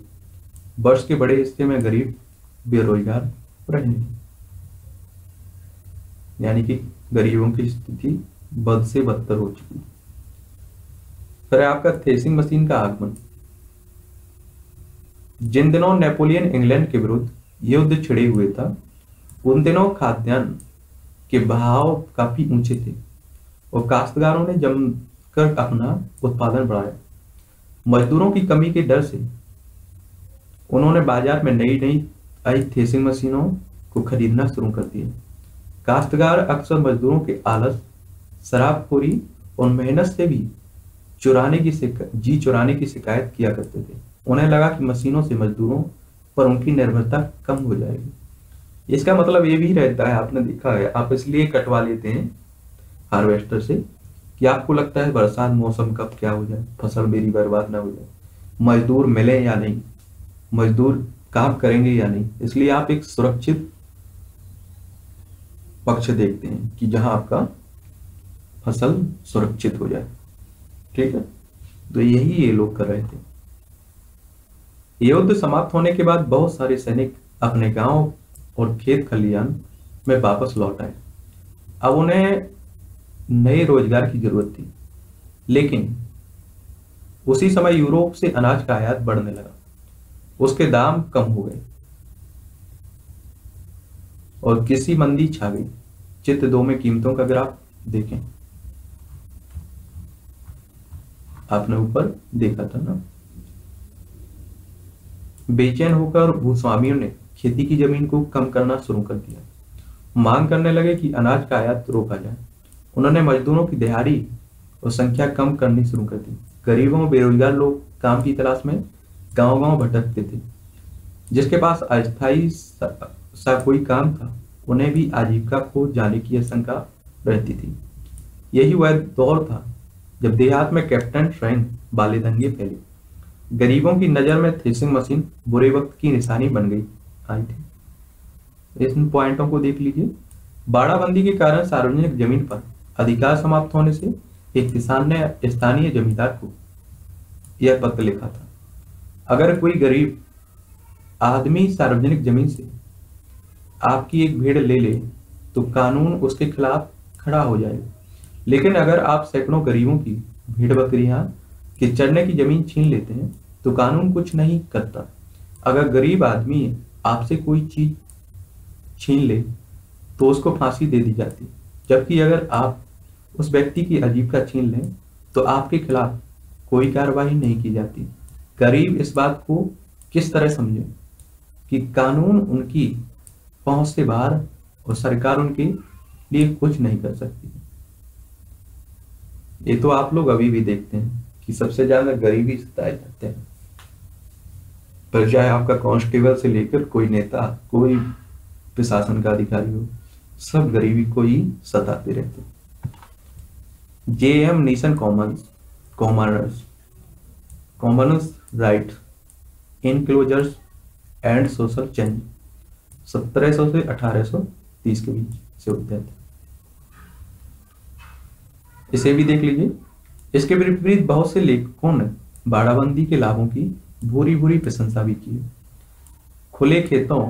वर्ष के बड़े हिस्से में गरीब बेरोजगार रहे, यानी कि गरीबों की स्थिति बद से बदतर हो चुकी। फिर आपका थ्रेसिंग मशीन का आगमन। जिन दिनों नेपोलियन इंग्लैंड के विरुद्ध युद्ध छिड़े हुए था, उन दिनों खाद्यान्न के भाव काफी ऊंचे थे और काश्तकारों ने जमकर अपना उत्पादन बढ़ाया। मजदूरों की कमी के डर से उन्होंने बाजार में नई नई आई थ्रेसिंग मशीनों को खरीदना शुरू कर दिया। काश्तकार अक्सर मजदूरों के आलस, शराबखोरी और मेहनत से भी चुराने की जी चुराने की शिकायत किया करते थे। उन्हें लगा कि मशीनों से मजदूरों पर उनकी निर्भरता कम हो जाएगी। इसका मतलब ये भी रहता है, आपने देखा है, आप इसलिए कटवा लेते हैं हार्वेस्टर से कि आपको लगता है बरसात मौसम कब क्या हो जाए, फसल मेरी बर्बाद ना हो जाए, मजदूर मिले या नहीं, मजदूर काम करेंगे या नहीं। इसलिए आप एक सुरक्षित पक्ष देखते हैं कि जहां आपका फसल सुरक्षित हो जाए। ठीक है, तो यही ये लोग कर रहे थे। युद्ध समाप्त होने के बाद बहुत सारे सैनिक अपने गांव और खेत खलियान में वापस लौट आए। अब उन्हें नए रोजगार की जरूरत थी, लेकिन उसी समय यूरोप से अनाज का आयात बढ़ने लगा। उसके दाम कम हो गए और किसी मंदी छा गई। चित्र दो में कीमतों का ग्राफ देखें, आपने ऊपर देखा था ना। बेचैन होकर भूस्वामियों ने खेती की जमीन को कम करना शुरू कर दिया। मांग करने लगे कि अनाज का आयात रोका जाए। उन्होंने मजदूरों की दिहाड़ी और संख्या कम करनी शुरू कर दी। गरीबों बेरोजगार लोग काम की तलाश में गांव-गांव भटकते थे। जिसके पास अस्थायी सा, सा कोई काम था, उन्हें भी आजीविका खो जाने की आशंका रहती थी। यही वह दौर था जब देहात में कैप्टन स्वैंग वाले दंगे फैले। गरीबों की नजर में थ्रेसिंग मशीन बुरे वक्त की निशानी बन गई आई थी। इन पॉइंटों को देख लीजिए। बाड़ाबंदी के कारण सार्वजनिक जमीन पर अधिकार समाप्त होने से एक किसान ने स्थानीय जमींदार को यह पत्र लिखा था, अगर कोई गरीब आदमी सार्वजनिक जमीन से आपकी एक भेड़ ले ले तो कानून उसके खिलाफ खड़ा हो जाएगा, लेकिन अगर आप सैकड़ों गरीबों की भेड़ बकरियां के चरने की जमीन छीन लेते हैं तो कानून कुछ नहीं करता। अगर गरीब आदमी आपसे कोई चीज छीन ले तो उसको फांसी दे दी जाती, जबकि अगर आप उस व्यक्ति की आजीविका छीन लें तो आपके खिलाफ कोई कार्रवाई नहीं की जाती। गरीब इस बात को किस तरह समझे कि कानून उनकी पहुंच से बाहर और सरकार उनके लिए कुछ नहीं कर सकती। ये तो आप लोग अभी भी देखते हैं कि सबसे ज्यादा गरीबी सताए जाते हैं, पर चाहे आपका कांस्टेबल से लेकर कोई नेता, कोई प्रशासन का अधिकारी हो, सब गरीबी को ही सताते रहते हैं। J M Neeson Commons commoners commoners right enclosures and social change सत्रह सौ से अठारह सौ तीस के बीच से होते थे। इसे भी देख लीजिए। इसके विपरीत बहुत से लेखकों ने बाड़ाबंदी के लाभों की भूरी भूरी प्रशंसा भी की। खुले खेतों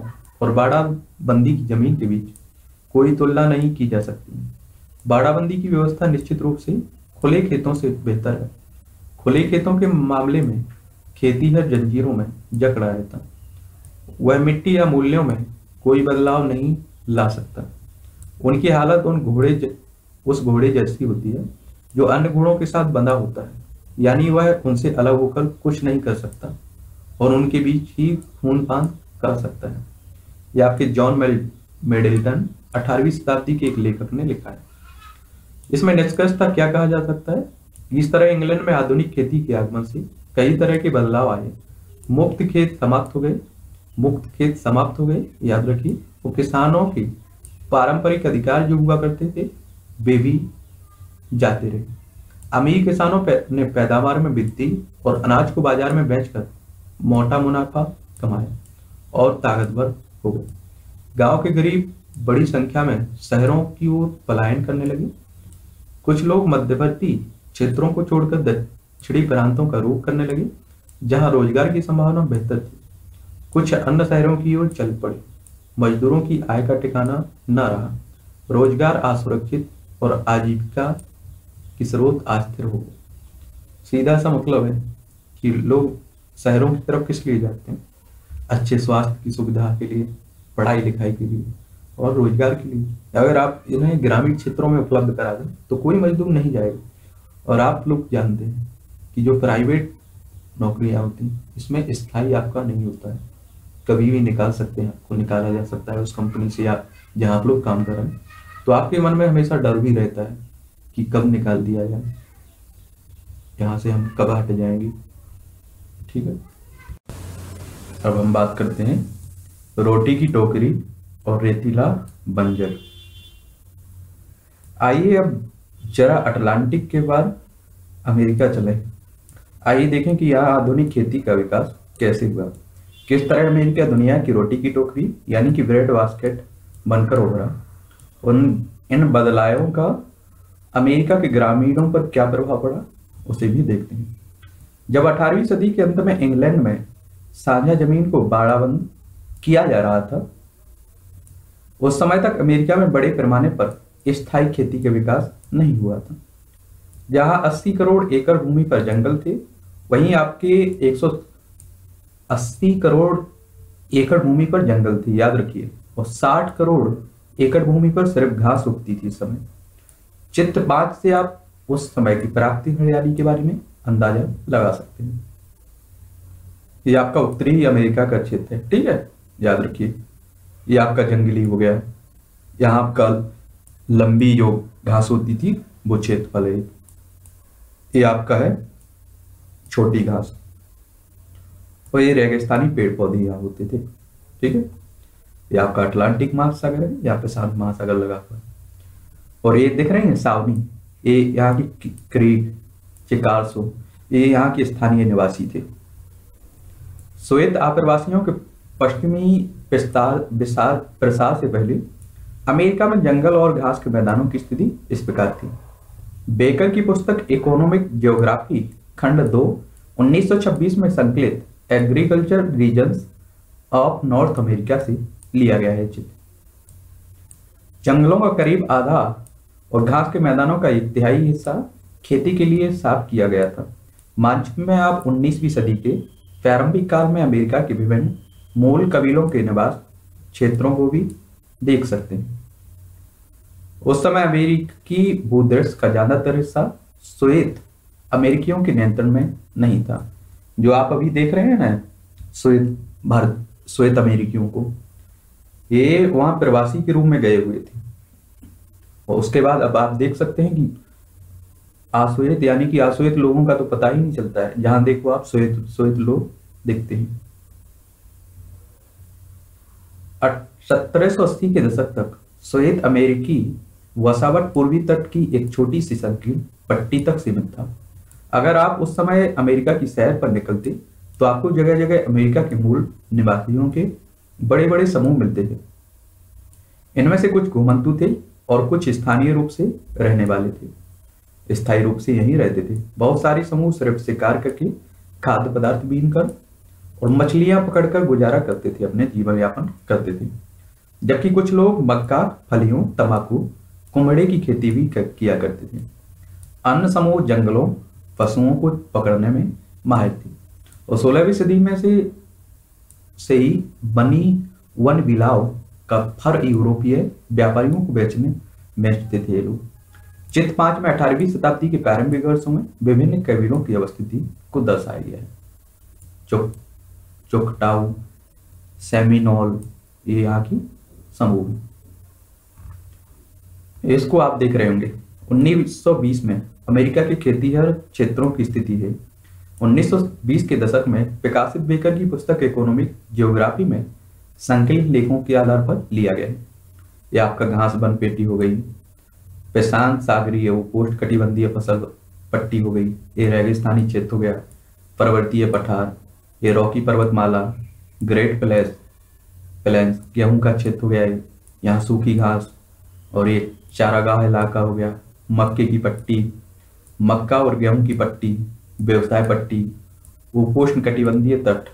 और बाड़ाबंदी की जमीन के बीच कोई तुलना नहीं की जा सकती। बाड़ाबंदी की व्यवस्था निश्चित रूप से खुले खेतों से बेहतर है। खुले खेतों के मामले में खेती हर जंजीरों में जकड़ा रहता, वह मिट्टी या मूल्यों में कोई बदलाव नहीं ला सकता। उनकी हालत उन घोड़े उस घोड़े जैसी होती है जो अन्य घोड़ों के साथ बंधा होता है, यानी वह उनसे अलग होकर कुछ नहीं कर सकता और उनके बीच ही खून पान कर सकता है। यह आपके जॉन मेडल्टन अठारहवीं शताब्दी के एक लेखक ने लिखा है। इसमें निष्कर्षतः क्या कहा जा सकता है? इस तरह इंग्लैंड में आधुनिक खेती के आगमन से कई तरह के बदलाव आए। मुक्त खेत समाप्त हो गए मुक्त खेत समाप्त हो गए याद रखिए। वो किसानों के पारंपरिक अधिकार जो हुआ करते थे वे भी जाते रहे। अमीर किसानों ने पैदावार में वृद्धि और अनाज को बाजार में बेचकर मोटा मुनाफा कमाया और ताकतवर हो गए। गांव के गरीब बड़ी संख्या में शहरों की ओर पलायन करने लगे। कुछ लोग मध्यवर्ती क्षेत्रों को छोड़कर दक्षिणी प्रांतों का रुख करने लगे, जहां रोजगार की संभावना बेहतर थी। कुछ अन्य शहरों की ओर चल पड़े। मजदूरों की आय का ठिकाना न रहा, रोजगार असुरक्षित और आजीविका के स्रोत अस्थिर हो गए। सीधा सा मतलब है कि लोग शहरों की तरफ किस लिए जाते हैं? अच्छे स्वास्थ्य की सुविधा के लिए, पढ़ाई लिखाई के लिए और रोजगार के लिए। अगर आप इन्हें ग्रामीण क्षेत्रों में उपलब्ध करा दें तो कोई मजदूर नहीं जाएगा। और आप लोग जानते हैं कि जो प्राइवेट नौकरियां होती हैं इसमें स्थायी आपका नहीं होता है, कभी भी निकाल सकते हैं, आपको निकाला जा सकता है उस कंपनी से आप जहाँ आप लोग काम कर रहे हैं। तो आपके मन में हमेशा डर भी रहता है कि कब निकाल दिया जाए, यहाँ से हम कब हट जाएंगे। ठीक है, अब हम बात करते हैं रोटी की टोकरी और रेतीला बंजर। आइए अब जरा अटलांटिक के बाद अमेरिका चले। आइए देखें कि यहाँ आधुनिक खेती का विकास कैसे हुआ, किस तरह अमेरिका दुनिया की रोटी की टोकरी यानी कि ब्रेड बास्केट बनकर उभरा। उन इन बदलावों का अमेरिका के ग्रामीणों पर क्या प्रभाव पड़ा उसे भी देखते हैं। जब अठारहवीं सदी के अंत में इंग्लैंड में साझा जमीन को बाड़ाबंद किया जा रहा था, उस समय तक अमेरिका में बड़े पैमाने पर स्थायी खेती का विकास नहीं हुआ था। जहां अस्सी करोड़ एकड़ भूमि पर जंगल थे, वहीं आपके एक सौ अस्सी करोड़ एकड़ भूमि पर जंगल थी, याद रखिए, और साठ करोड़ एकड़ भूमि पर सिर्फ घास उगती थी इस समय। चित्र पाँच से आप उस समय की प्राकृतिक हरियाली के बारे में अंदाजा लगा सकते हैं। ये आपका उत्तरी अमेरिका का क्षेत्र है, ठीक है, याद रखिए। ये आपका जंगली हो गया, यहाँ आपका लंबी जो घास होती थी वो क्षेत्रफल है। ये आपका है छोटी घास और ये रेगिस्तानी पेड़ पौधे यहाँ होते थे, ठीक है। ये आपका अटलांटिक महासागर है, यहाँ पे शांत महासागर लगा हुआ है। और ये दिख रहे हैं सावनी, ये यहाँ की क्रीक चिकार्सो, ये यहाँ के स्थानीय निवासी थे। श्वेत आप्रवासियों के पश्चिमी विस्तार विस्तार प्रसार से पहले अमेरिका में जंगल और घास के मैदानों की स्थिति इस प्रकार थी। बेकर की पुस्तक इकोनॉमिक ज्योग्राफी खंड दो उन्नीस सौ छब्बीस में संकलित agriculture regions of North America से लिया गया है चित्र। जंगलों का करीब आधा और घास के मैदानों का एक तिहाई हिस्सा खेती के लिए साफ किया गया था। मानचित्र में आप उन्नीसवीं सदी के प्रारंभिक काल में अमेरिका के विभिन्न मूल कबीलों के निवास क्षेत्रों को भी देख सकते हैं। उस समय अमेरिकी भूदृश्य का ज्यादातर हिस्सा श्वेत अमेरिकियों के नियंत्रण में नहीं था। जो आप अभी देख रहे हैं ना श्वेत भारत श्वेत अमेरिकियों को, ये वहां प्रवासी के रूप में गए हुए थे। और उसके बाद अब आप देख सकते हैं कि अश्वेत यानी कि अश्वेत लोगों का तो पता ही नहीं चलता है, जहां देखो आप श्वेत श्वेत लोग देखते हैं। सत्रह सौ अस्सी के दशक तक श्वेत अमेरिकी वसावट पूर्वी तट की एक छोटी सी संकीर्ण पट्टी तक सीमित था। अगर आप उस समय अमेरिका की सैर पर निकलते तो आपको जगह जगह अमेरिका के मूल निवासियों के बड़े बड़े समूह मिलते थे। इनमें से कुछ घुमंतू थे और कुछ स्थानीय रूप से रहने वाले थे, स्थायी रूप से यहीं रहते थे। बहुत सारे समूह सिर्फ शिकार करके, खाद्य पदार्थ बीनकर और मछलियां पकड़कर गुजारा करते थे, अपने जीवन यापन करते थे। जबकि कुछ लोग मक्का, फलियों, तंबाकू, कुम्हड़े की खेती भी कर, किया करते थे। अन्य समूह जंगलों, पशुओं को पकड़ने में माहिर थे। और सोलहवीं सदी में से से ही बनी वन बिलाव का फर यूरोपीय व्यापारियों को बेचने बेचते थे लोग। चित्र पांच में अठारहवीं शताब्दी के प्रारंभिक वर्षों में विभिन्न कबीलों की अवस्थिति को दर्शाया गया है। चुक चुकटाऊ, सेमिनोल, ये यहाँ की समूह, इसको आप देख रहे होंगे। उन्नीस सौ बीस में अमेरिका के खेतीहर क्षेत्रों की स्थिति है। उन्नीस सौ बीस के दशक में विकसित बेकर की पुस्तक इकोनॉमिक ज्योग्राफी में संकलित लेखों के आधार पर लिया गया है। यह आपका घास बन पेटी हो गई, प्रशांत सागरीय उपोष्णकटिबंधीय फसल पट्टी हो गई, ये रेगिस्तानी क्षेत्र हो गया, पर्वतीय पठार, ये रॉकी पर्वतमाला, ग्रेट प्लेस प्लेन्स गेहूं का क्षेत्र हो गया है, यहाँ सूखी घास और ये चारागाह इलाका हो गया, मक्के की पट्टी, मक्का और गेहूं की पट्टी, व्यवसाय पट्टी, उपोष्ण कटिबंधीय तट,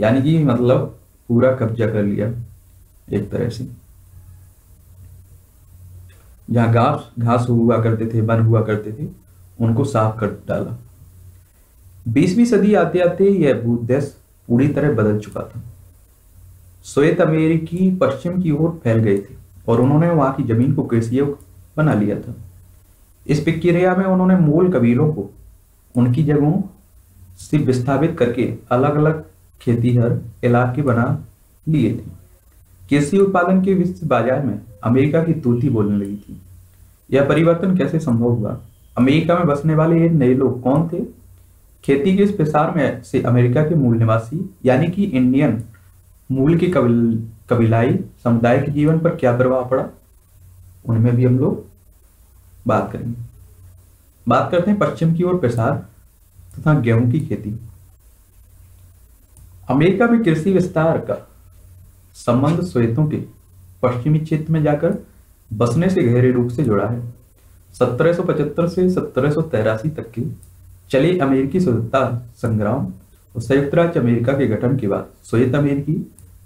यानी कि मतलब पूरा कब्जा कर लिया एक तरह से। जहाँ घास घास हुआ करते थे, वन हुआ करते थे, उनको साफ कर डाला। बीसवीं सदी आते आते यह भूदेश पूरी तरह बदल चुका था। श्वेत अमेरिकी पश्चिम की ओर फैल गए थे और उन्होंने वहां की जमीन को कृषि बना लिया था। इस प्रक्रिया में उन्होंने मूल कबीलों को उनकी जगहों से विस्थापित करके अलग अलग खेतीहर इलाके बना लिए थे। कृषि उत्पादन के विश्व बाजार में अमेरिका की तूती बोलने लगी थी। यह परिवर्तन कैसे संभव हुआ? अमेरिका में बसने वाले ये नए लोग कौन थे? खेती के इस प्रसार में से अमेरिका के मूल निवासी यानी कि इंडियन मूल के कबील, कबीलाई समुदाय के जीवन पर क्या प्रभाव पड़ा, उनमें भी हम लोग बात करेंगे। बात करते हैं पश्चिम की ओर प्रसार तथा गेहूं की खेती। अमेरिका में कृषि विस्तार का संबंध श्वेतों के पश्चिमी क्षेत्र में जाकर बसने से गहरे रूप से जुड़ा है। सत्रह सौ पचहत्तर से सत्रह सौ तिरासी तक के चले अमेरिकी स्वतंत्रता संग्राम और संयुक्त राज्य अमेरिका के गठन के बाद श्वेत अमेरिकी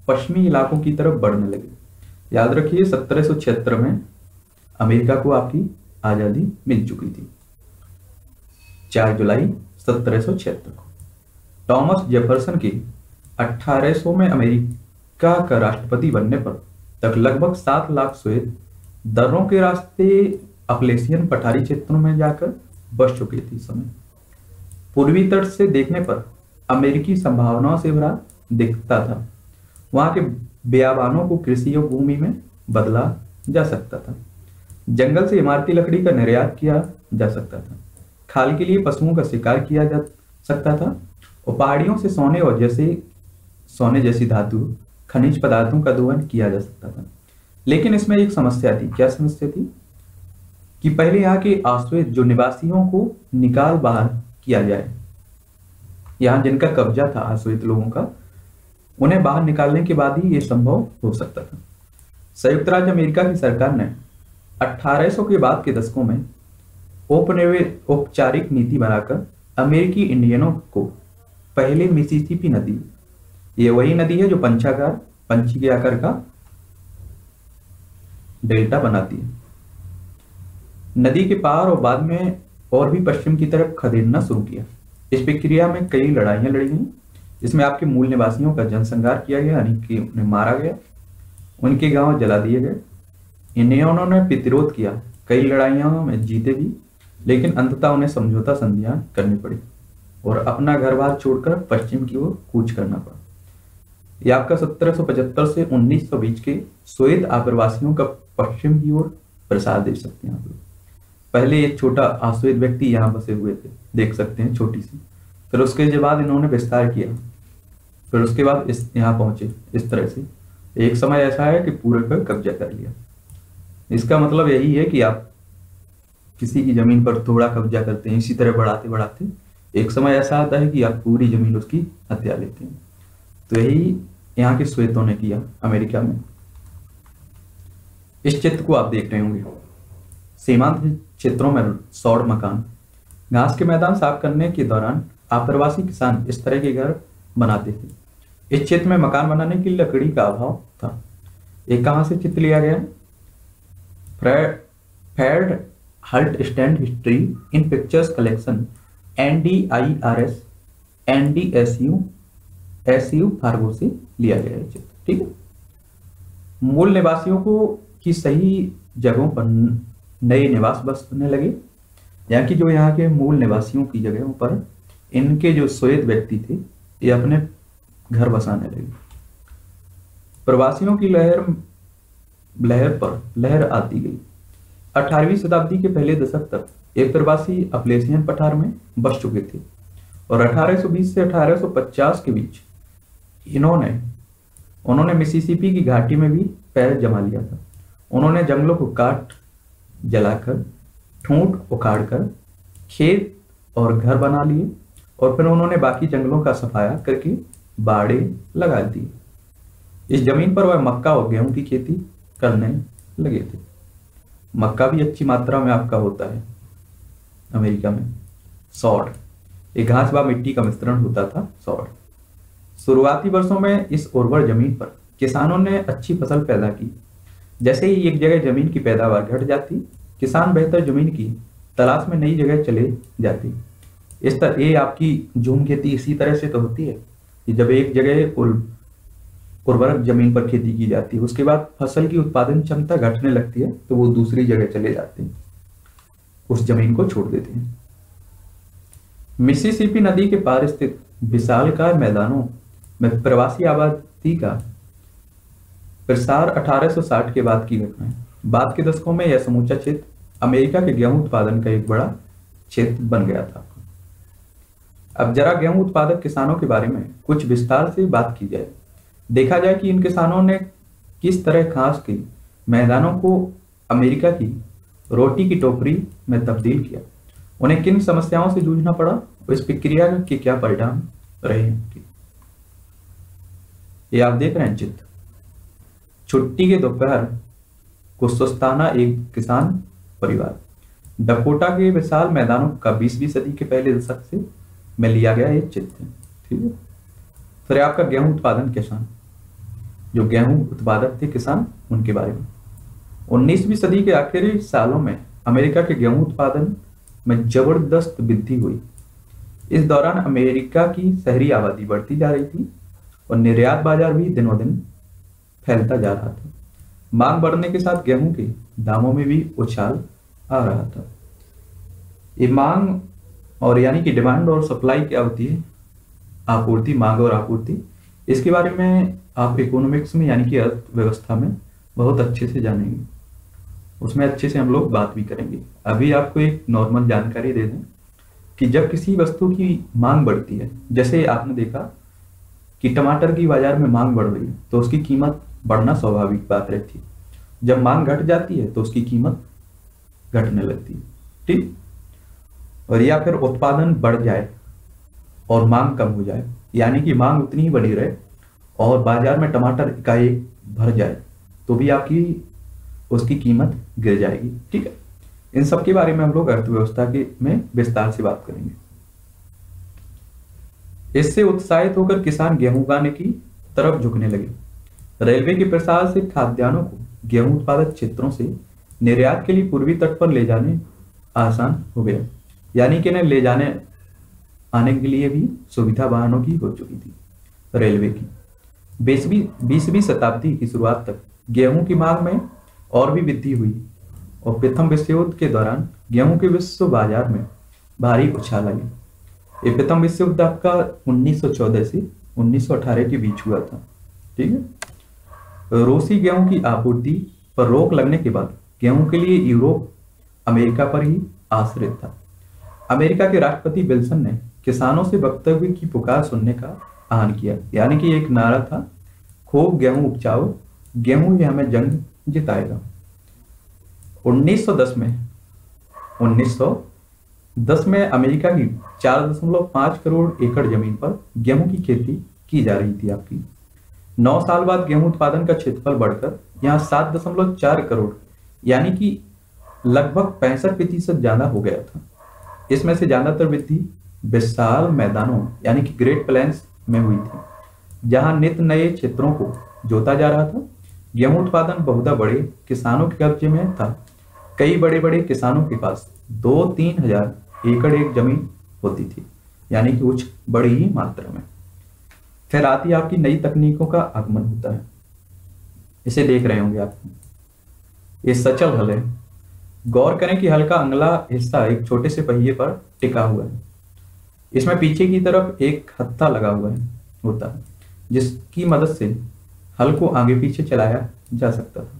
पश्चिमी इलाकों की तरफ बढ़ने लगे। याद रखिए सत्रह सौ छिहत्तर में अमेरिका को आपकी आजादी मिल चुकी थी। चार जुलाई सत्रह सौ छिहत्तर को टॉमस जेफरसन के अठारह सौ में अमेरिका का राष्ट्रपति बनने पर तक लगभग सात लाख श्वेत दर्रों के रास्ते अपलेशियन पठारी क्षेत्रों में जाकर बस चुके थे। समय पूर्वी तट से देखने पर अमेरिकी संभावनाओं से भरा दिखता था। वहां के बयाबानों को कृषि और भूमि में बदला जा सकता था। जंगल से इमारती लकड़ी का निर्यात किया जा सकता था। खाल के लिए पशुओं का शिकार किया जा सकता था और पहाड़ियों से सोने और जैसे सोने जैसी धातु खनिज पदार्थों का दोहन किया जा सकता था। लेकिन इसमें एक समस्या थी। क्या समस्या थी? कि पहले यहाँ के आश्रित जो निवासियों को निकाल बाहर किया जाए, यहाँ जिनका कब्जा था आश्रित लोगों का, उन्हें बाहर निकालने के बाद ही ये संभव हो सकता था। संयुक्त राज्य अमेरिका की सरकार ने अट्ठारह सौ के बाद के दशकों में औपचारिक नीति बनाकर अमेरिकी इंडियनों को पहले मिसिसिपी नदी, ये वही नदी है जो पंचाकार पंछी के आकार का डेल्टा बनाती है, नदी के पार और बाद में और भी पश्चिम की तरफ खदेड़ना शुरू किया। इस प्रक्रिया में कई लड़ाइयां लड़ी गई। इसमें आपके मूल निवासियों का जनसंहार किया गया, यानी कि उन्हें मारा गया, उनके गांव जला दिए गए। इंडियनों ने प्रतिरोध किया, कई लड़ाइयों में जीते भी, लेकिन अंततः उन्हें समझौता संधियां करनी पड़ी और अपना घर बार छोड़कर पश्चिम की ओर कूच करना पड़ा। यह आपका सत्रह सौ पचहत्तर से उन्नीस सौ बीच के श्वेत आप्रवासियों का पश्चिम की ओर प्रसार देख सकते हैं आप लोग। पहले एक छोटा आश्वेत व्यक्ति यहाँ बसे हुए थे, देख सकते हैं छोटी सी, फिर उसके बाद इन्होंने विस्तार किया, फिर उसके बाद इस यहाँ पहुंचे। इस तरह से एक समय ऐसा है कि पूरे पर कब्जा कर लिया। इसका मतलब यही है कि आप किसी की जमीन पर थोड़ा कब्जा करते हैं, इसी तरह बढ़ाते बढ़ाते एक समय ऐसा आता है कि आप पूरी जमीन उसकी हत्या लेते हैं। तो यही यहाँ के श्वेतों ने किया अमेरिका में। इस चित्र को आप देख रहे होंगे। सीमांत क्षेत्रों में सौर मकान, घास के मैदान साफ करने के दौरान आप्रवासी किसान इस तरह के घर बनाते थे। इस क्षेत्र में मकान बनाने की लकड़ी का अभाव था। एक कहाँ से चित्र लिया गया है? Fred Hultstrand history in pictures collection N D I R S N D S U S U Fargo से लिया गया है चित्र। ठीक है, मूल निवासियों को की सही जगहों पर नए निवास बसने लगे, यानी कि जो यहाँ के मूल निवासियों की जगहों पर इनके जो श्वेत व्यक्ति थे ये अपने घर बसाने लगे। प्रवासियों की लहर लहर पर लहर आती गई। अठारहवीं शताब्दी के पहले दशक तक एक प्रवासी अपलेशियन पठार में बस चुके थे और अठारह सौ बीस से अठारह सौ पचास के बीच इन्होंने उन्होंने मिसिसिपी की घाटी में भी पैर जमा लिया था। उन्होंने जंगलों को काट जलाकर, ठूंठ उखाड़कर, खेत और घर बना लिए और फिर उन्होंने बाकी जंगलों का सफाया करके बाड़े लगा दी। इस जमीन पर वह मक्का और गेहूं की खेती करने लगे थे। मक्का भी अच्छी मात्रा में आपका होता है अमेरिका में। सॉल्ट एक घास व मिट्टी का मिश्रण होता था। सॉल्ट शुरुआती वर्षों में इस उर्वर जमीन पर किसानों ने अच्छी फसल पैदा की। जैसे ही एक जगह जमीन की पैदावार घट जाती, किसान बेहतर जमीन की तलाश में नई जगह चले जाती। इस तरह ये आपकी झूम खेती इसी तरह से तो होती है कि जब एक जगह उर्वरक जमीन पर खेती की जाती है, उसके बाद फसल की उत्पादन क्षमता घटने लगती है तो वो दूसरी जगह चले जाते हैं, उस जमीन को छोड़ देते हैं। मिसिसिपी नदी के पार स्थित विशालकाय मैदानों में प्रवासी आबादी का प्रसार अठारह सौ साठ के बाद की घटना है। बाद के दशकों में यह समूचा क्षेत्र अमेरिका के गेहूं उत्पादन का एक बड़ा क्षेत्र बन गया था। अब जरा गेहूं उत्पादक किसानों के बारे में कुछ विस्तार से बात की जाए। देखा जाए कि इन किसानों ने किस तरह घास के मैदानों को अमेरिका की रोटी की टोकरी में तब्दील किया, उन्हें किन समस्याओं से जूझना पड़ा और इस प्रक्रिया के क्या परिणाम रहे हैं। ये आप देख रहे हैं चित्र। छुट्टी के दोपहर को सुस्ताना एक किसान परिवार। डकोटा के विशाल मैदानों का बीसवीं सदी के पहले दशक से में लिया गया एक चित्र, ठीक है। फिर आपका गेहूं उत्पादन किसान, जो गेहूं उत्पादक थे किसान, उनके बारे में। उन्नीसवीं सदी के आखिरी सालों में अमेरिका के गेहूं उत्पादन में जबरदस्त वृद्धि हुई। इस दौरान अमेरिका की शहरी आबादी बढ़ती जा रही थी और निर्यात बाजार भी दिनों दिन फैलता जा रहा था। मांग बढ़ने के साथ गेहूं के दामों में भी उछाल आ रहा था। ये मांग और यानी कि डिमांड और सप्लाई क्या होती है, आपूर्ति, मांग और आपूर्ति, इसके बारे में आप इकोनॉमिक्स में यानी कि अर्थव्यवस्था में बहुत अच्छे से जानेंगे, उसमें अच्छे से हम लोग बात भी करेंगे। अभी आपको एक नॉर्मल जानकारी दे दें कि जब किसी वस्तु की मांग बढ़ती है, जैसे आपने देखा कि टमाटर की बाजार में मांग बढ़ रही है तो उसकी कीमत बढ़ना स्वाभाविक बात रहती है। जब मांग घट जाती है तो उसकी कीमत घटने लगती है, ठीक। और या फिर उत्पादन बढ़ जाए और मांग कम हो जाए, यानी कि मांग उतनी ही बनी रहे और बाजार में टमाटर का एक भर जाए तो भी आपकी उसकी कीमत गिर जाएगी, ठीक है। इन सब के बारे में हम लोग अर्थव्यवस्था के में विस्तार से बात करेंगे। इससे उत्साहित होकर किसान गेहूं उगाने की तरफ झुकने लगे। रेलवे के प्रसार से खाद्यान्नों को गेहूं उत्पादक क्षेत्रों से निर्यात के लिए पूर्वी तट पर ले जाने आसान हो गया, यानी कि इन्हें ले जाने आने के लिए भी सुविधा वाहनों की हो चुकी थी। रेलवे की बीसवीं बीसवीं शताब्दी की शुरुआत तक गेहूं की मांग में और भी वृद्धि हुई और प्रथम विश्व युद्ध के दौरान गेहूं के विश्व बाजार में भारी उछाल आई। ये प्रथम विश्व युद्ध आपका उन्नीस सौ चौदह से उन्नीस सौ अठारह के बीच हुआ था, ठीक है। रूसी गेहूं की आपूर्ति पर रोक लगने के बाद गेहूं के लिए यूरोप अमेरिका पर ही आश्रित था। अमेरिका के राष्ट्रपति विल्सन ने किसानों से वक्तव्य की पुकार सुनने का आह्वान किया, यानी कि एक नारा था, खूब गेहूं उपजाओ, गेहूं ही हमें जंग जिताएगा। उन्नीस सौ दस में अमेरिका की चार दशमलव पाँच करोड़ एकड़ जमीन पर गेहूं की खेती की जा रही थी। आपकी नौ साल बाद गेहूं उत्पादन का क्षेत्रफल बढ़कर यहाँ सात दशमलव चार करोड़ यानी कि लगभग पैंसठ प्रतिशत ज्यादा हो गया था। इसमें से ज्यादातर वृद्धि विशाल मैदानों यानी कि ग्रेट प्लेन्स में हुई थी, जहां नित नए क्षेत्रों को जोता जा रहा था। गेहूं उत्पादन बहुधा बड़े किसानों के कब्जे में था। कई बड़े बड़े किसानों के पास दो तीन हजार एकड़ एक जमीन होती थी, यानी कि कुछ बड़ी ही मात्रा में। फिर आती आपकी नई तकनीकों का आगमन होता है। इसे देख रहे होंगे आप, ये सचल हल है। गौर करें कि हल का अंगला हिस्सा एक छोटे से पहिए पर टिका हुआ है। इसमें पीछे की तरफ एक हत्था लगा हुआ है होता है जिसकी मदद से हल को आगे पीछे चलाया जा सकता था।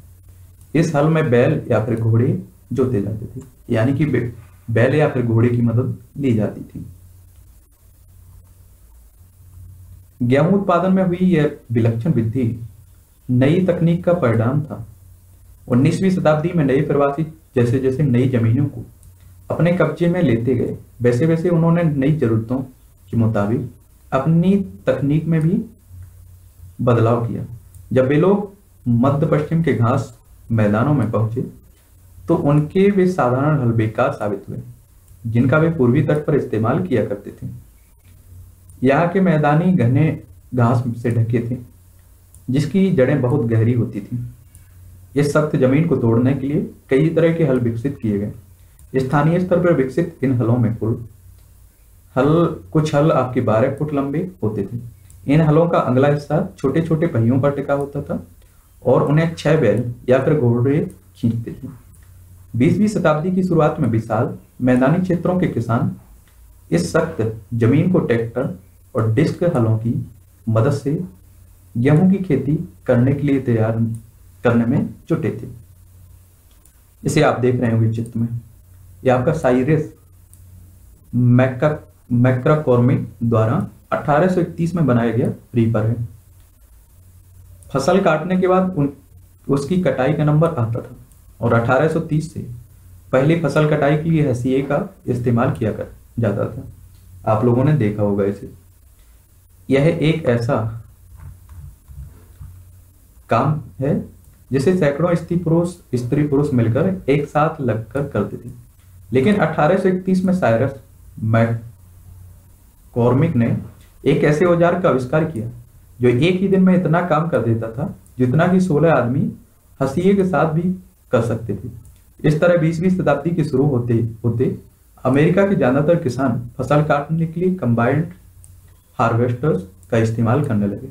इस हल में बैल या फिर घोड़े जोते जाते थे, यानी कि बैल या फिर घोड़े की मदद ली जाती थी। गेहूं उत्पादन में हुई यह विलक्षण वृद्धि नई तकनीक का परिणाम था। उन्नीसवीं शताब्दी में नए प्रवासी जैसे जैसे नई जमीनों को अपने कब्जे में लेते गए। वैसे वैसे उन्होंने नई जरूरतों के मुताबिक अपनी तकनीक में भी बदलाव किया। जब वे लोग मध्य पश्चिम के घास मैदानों में पहुंचे तो उनके वे साधारण हल बेकार साबित हुए जिनका वे पूर्वी तट पर इस्तेमाल किया करते थे। यहाँ के मैदानी घने घास से ढके थे जिसकी जड़ें बहुत गहरी होती थीं। इस सख्त जमीन को तोड़ने के लिए कई तरह के हल विकसित किए गए। स्थानीय स्तर पर विकसित इन हलों में कुल हल कुछ हल आपके बारह फुट लंबे होते थे। इन हलों का अगला हिस्सा छोटे छोटे पहियों पर टिका होता था और उन्हें छह बैल या फिर घोड़े खींचते थे। बीसवीं शताब्दी की शुरुआत में विशाल मैदानी क्षेत्रों के किसान इस सख्त जमीन को ट्रैक्टर और डिस्क हलों की मदद से गेहूं की खेती करने के लिए तैयार करने में जुटे थे। इसे आप देख रहे होंगे चित्र में। यह आपका साइरस मैककॉर्मिक द्वारा अठारह सौ इकतीस में बनाया गया रीपर है। फसल काटने के बाद उन, उसकी कटाई का नंबर आता था और अठारह सौ तीस से पहले फसल कटाई के लिए हसीए का इस्तेमाल किया कर जाता था। आप लोगों ने देखा होगा इसे। यह एक ऐसा काम है जिसे सैकड़ों स्त्री पुरुष स्त्री पुरुष मिलकर एक साथ लगकर करते थे। लेकिन अठारह सौ इकतीस में साइरस मैककॉर्मिक ने एक ऐसे औजार का आविष्कार किया जो एक ही दिन में इतना काम कर देता था जितना कि सोलह आदमी हसीए के साथ भी कर सकते थे। इस तरह बीसवीं शताब्दी के शुरू होते होते अमेरिका के ज्यादातर किसान फसल काटने के लिए कंबाइंड हार्वेस्टर्स का इस्तेमाल करने लगे।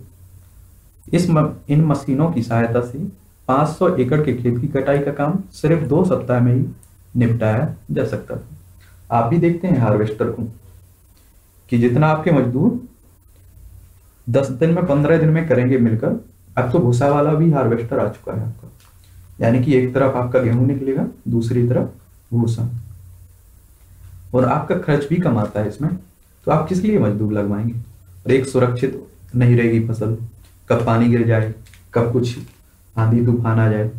इस म, इन मशीनों की सहायता से पाँच सौ एकड़ के खेत की कटाई का काम सिर्फ दो सप्ताह में ही निपटाया जा सकता था। आप भी देखते हैं हार्वेस्टर को कि जितना आपके मजदूर दस दिन में पंद्रह दिन में करेंगे मिलकर, अब तो भूसा वाला भी हार्वेस्टर आ चुका है आपका। यानी कि एक तरफ आपका गेहूं निकलेगा, दूसरी तरफ भूसा, और आपका खर्च भी कम आता है इसमें। तो आप किस लिए मजदूर लगवाएंगे? और एक सुरक्षित नहीं रहेगी फसल, कब पानी गिर जाए, कब कुछ आंधी तूफान आ जाए।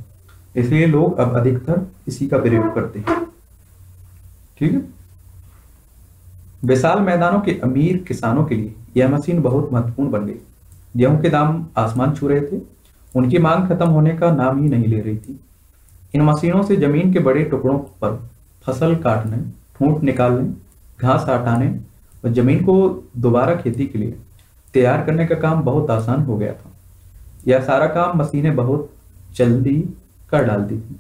इसलिए लोग अब अधिकतर इसी का प्रयोग करते हैं। ठीक है। विशाल मैदानों के अमीर किसानों के लिए यह मशीन बहुत महत्वपूर्ण बन गई। गेहूं के दाम आसमान छू रहे थे, उनकी मांग खत्म होने का नाम ही नहीं ले रही थी। इन मशीनों से जमीन के बड़े टुकड़ों पर फसल काटने, फूंक निकालने, घास हटाने और जमीन को दोबारा खेती के लिए तैयार करने का काम बहुत आसान हो गया था। यह सारा काम मशीनें बहुत जल्दी कर डालती थी,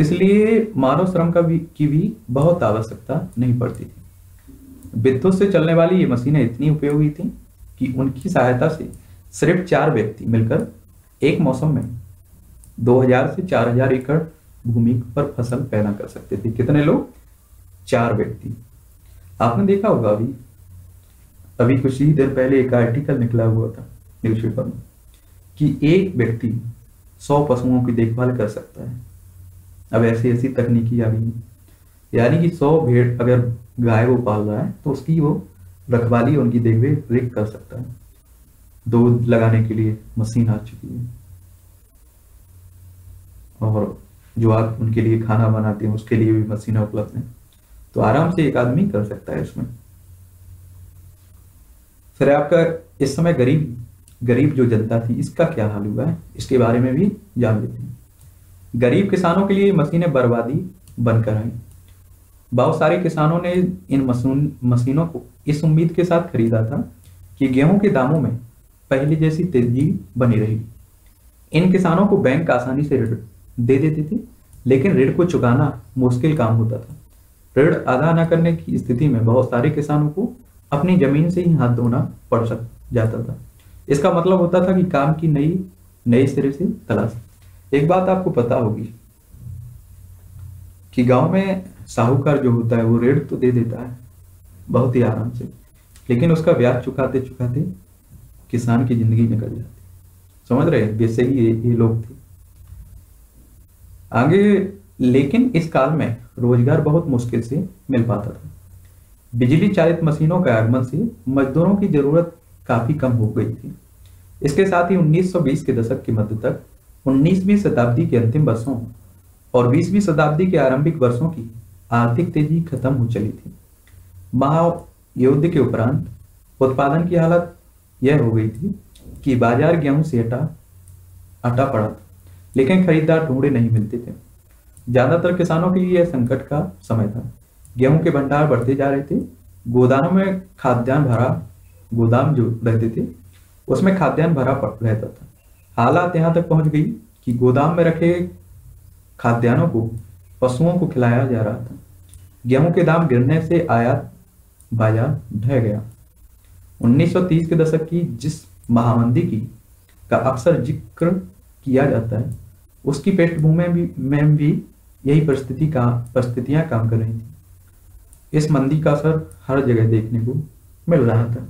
इसलिए मानव श्रम का भी की भी बहुत आवश्यकता नहीं पड़ती थी। विद्युत से चलने वाली ये मशीनें इतनी उपयोगी थीं कि उनकी सहायता से सिर्फ चार व्यक्ति मिलकर एक मौसम में दो हज़ार से चार हज़ार एकड़ भूमि पर फसल पैदा कर सकते थे। कितने लोग? चार व्यक्ति। आपने देखा होगा अभी अभी कुछ ही देर पहले एक आर्टिकल निकला हुआ था न्यूज़पेपर में कि एक व्यक्ति सौ पशुओं की देखभाल कर सकता है। अब ऐसी ऐसी तकनीकी आ गई, यानी कि सौ भेड़ अगर गाय वो पाल रहा है तो उसकी वो रखवाली, उनकी देखरेख कर सकता है। दूध लगाने के लिए मशीन आ चुकी है और जो आप उनके लिए खाना बनाते हैं उसके लिए भी मशीनें उपलब्ध हैं। तो आराम से एक आदमी कर सकता है इसमें। फिर आपका इस समय गरीब गरीब जो जनता थी इसका क्या हाल हुआ है, इसके बारे में भी जान लेते हैं। गरीब किसानों के लिए मशीनें बर्बादी बनकर आई। बहुत सारे किसानों ने इन मशीनों को इस उम्मीद के साथ खरीदा था कि गेहूं के दामों में पहले जैसी तेजी बनी रहेगी। इन किसानों को बैंक आसानी से ऋण दे देते थे, लेकिन ऋण को चुकाना मुश्किल काम होता था। ऋण अदा न करने की स्थिति में बहुत सारे किसानों को अपनी जमीन से ही हाथ धोना पड़ सक जाता था। इसका मतलब होता था कि काम की नई नए सिरे से तलाश। एक बात आपको पता होगी कि गांव में साहूकार जो होता है वो ऋण तो दे देता है बहुत ही आराम से, लेकिन उसका ब्याज चुकाते चुकाते किसान की जिंदगी निकल जाती। समझ रहे हैं? वैसे ही ये लोग थे आगे। लेकिन इस काल में रोजगार बहुत मुश्किल से मिल पाता था। बिजली चालित मशीनों के आगमन से मजदूरों की जरूरत काफी कम हो गई थी। इसके साथ ही उन्नीस सौ बीस के दशक के मध्य तक, उन्नीसवीं शताब्दी के अंतिम वर्षों और बीसवीं शताब्दी के आरंभिक वर्षों की आर्थिक तेजी खत्म हो चली थी। महायुद्ध के उपरांत उत्पादन की हालत यह हो गई थी कि बाजार गेहूं से हटा हटा पड़ा था, लेकिन खरीदार ढूंढे नहीं मिलते थे। ज्यादातर किसानों के लिए यह संकट का समय था। गेहूं के भंडार बढ़ते जा रहे थे। गोदामों में खाद्यान्न भरा गोदाम जो रहते थे उसमें खाद्यान्न भरा रहता था। हालात यहाँ तक पहुंच गई कि गोदाम में रखे खाद्यान्नों को पशुओं को खिलाया जा रहा था। गेहूं के दाम गिरने से आयात बाजार ढह गया। उन्नीस सौ तीस के दशक की जिस महामंदी की का अक्सर जिक्र किया जाता है, उसकी पृष्ठभूमि में, में भी यही परिस्थिति का परिस्थितियां काम कर रही थी। इस मंदी का असर हर जगह देखने को मिल रहा था।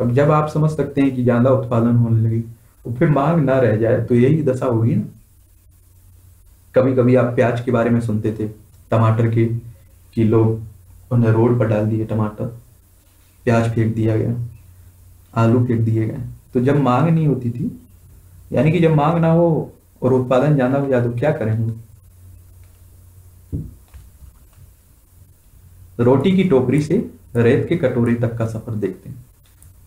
अब जब आप समझ सकते हैं कि ज्यादा उत्पादन होने लगी और फिर मांग ना रह जाए तो यही दशा होगी ना। कभी कभी आप प्याज के बारे में सुनते थे, टमाटर के कि लोग उन्हें रोड पर डाल दिए, टमाटर प्याज फेंक दिया गया, आलू फेंक दिए गए। तो जब मांग नहीं होती थी, यानी कि जब मांग ना हो और उत्पादन ज्यादा हो जाए तो क्या करेंगे। रोटी की टोकरी से रेत के कटोरे तक का सफर देखते हैं।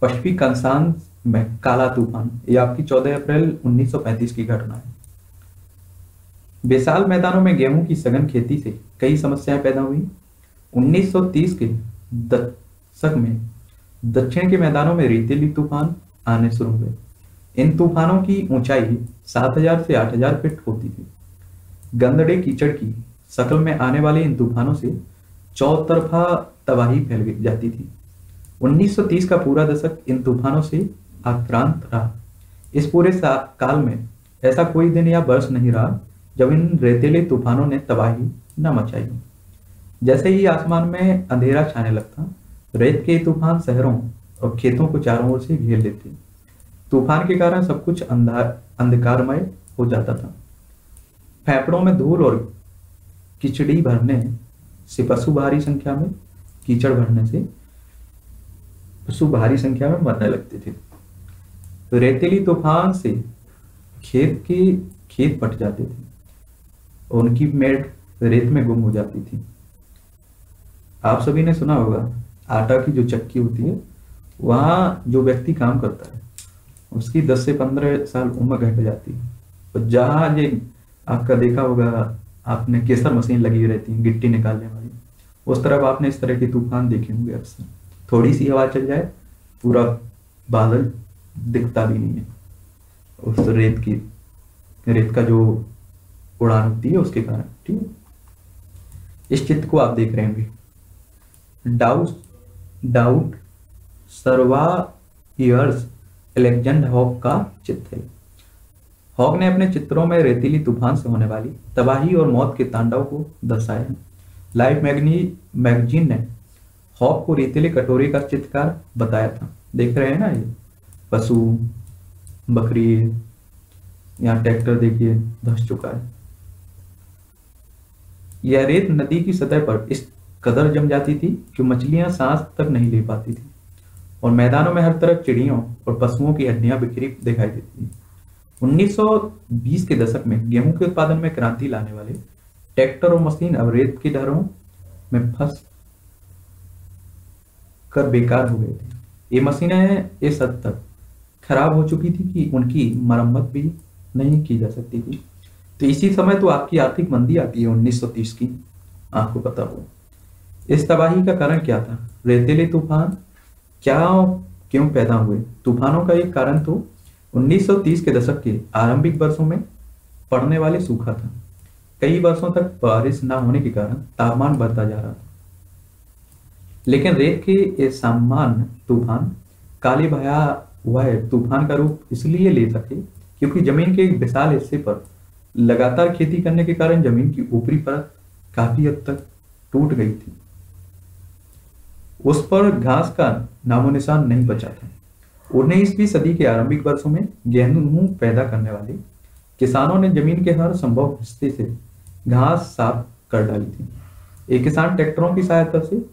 पश्चिमी कांसांस में काला तूफान, ये आपकी चौदह अप्रैल उन्नीस सौ पैंतीस की घटना है। बेसाल मैदानों में गेहूं की सघन खेती से कई समस्याएं पैदा हुई। उन्नीस सौ तीस के दशक में दक्षिण के मैदानों में रेतीली तूफान आने शुरू हुए। इन तूफानों की ऊंचाई सात हज़ार से आठ हज़ार फीट होती थी। गंदड़े कीचड़ की शक्ल में आने वाले इन तूफानों से चौतरफा तबाही फैल जाती थी। उन्नीस सौ तीस का पूरा दशक इन तूफानों से आक्रांत रहा। इस पूरे काल में ऐसा कोई दिन या वर्ष नहीं रहा जब इन रेतीले तूफानों ने तबाही न मचाई। जैसे ही आसमान में अंधेरा छाने लगता, रेत के तूफान शहरों और खेतों को चारों ओर से घेर लेते। तूफान के कारण सब कुछ अंधकारमय हो जाता था। फेफड़ों में धूल और कीचड़ी भरने से पशु भारी संख्या में कीचड़ भरने से पशु भारी संख्या में मरने लगते थे। तो रेतीली तूफान से खेत के खेत पट जाते थे और उनकी मेट रेत में गुम हो जाती थी। आप सभी ने सुना होगा, आटा की जो चक्की होती है वहाँ जो व्यक्ति काम करता है उसकी दस से पंद्रह साल उम्र घट जाती है। और जहाँ ये आपका देखा होगा, आपने केसर मशीन लगी रहती है गिट्टी निकालने वाली, उस तरफ आपने इस तरह के तूफान देखे होंगे। अक्सर थोड़ी सी हवा चल जाए पूरा बादल दिखता भी नहीं है। उस रेत की रेत का जो उड़ान होती है उसके कारण, ठीक है। इस चित्र को आप देख रहे होंगे। डाउट डाउट सर्वायर्स एलेक्जेंडर हॉग का चित्र है। हॉग ने अपने चित्रों में रेतीली तूफान से होने वाली तबाही और मौत के तांडव को दर्शाया है। लाइफ मैगजीन ने हॉग को रेतीले कटोरे का चित्रकार बताया था। देख रहे हैं ना, ये पशु बकरी, यहाँ ट्रैक्टर देखिए धंस चुका है। यह रेत नदी की सतह पर इस कदर जम जाती थी कि मछलियां सांस तक नहीं ले पाती थी और मैदानों में हर तरफ चिड़ियों और पशुओं की हड्डियां बिखरी दिखाई देती थी। उन्नीस सौ बीस के दशक में गेहूं के उत्पादन में क्रांति लाने वाले ट्रैक्टर और मशीन अब रेत के ढेरों में फंस कर बेकार हो गए थे। ये मशीनें इस हद तक खराब हो चुकी थी कि उनकी मरम्मत भी नहीं की जा सकती थी। तो इसी समय तो आपकी आर्थिक मंदी आती है उन्नीस सौ तीस की, आपको पता हो। इस तबाही का कारण क्या था? रेतीले तूफान क्या क्यों पैदा हुए? तूफानों का एक कारण तो उन्नीस सौ तीस के दशक के आरंभिक वर्षों में पड़ने वाले सूखा था। कई वर्षों तक बारिश न होने के कारण तापमान बढ़ता जा रहा था, लेकिन रेत के ये सामान्य तूफान काले भया हुआ है तूफान का रूप इसलिए ले सके क्योंकि जमीन के एक विशाल हिस्से पर लगातार खेती करने के कारण जमीन की ऊपरी परत काफी हद तक टूट गई थी। उस पर घास का नामो निशान नहीं बचा था। उन्नीसवीं सदी के आरंभिक वर्षों में गेहूं पैदा करने वाले किसानों ने जमीन के हर संभव हिस्से से घास साफ कर डाली थी। एक किसान ट्रैक्टरों की सहायता से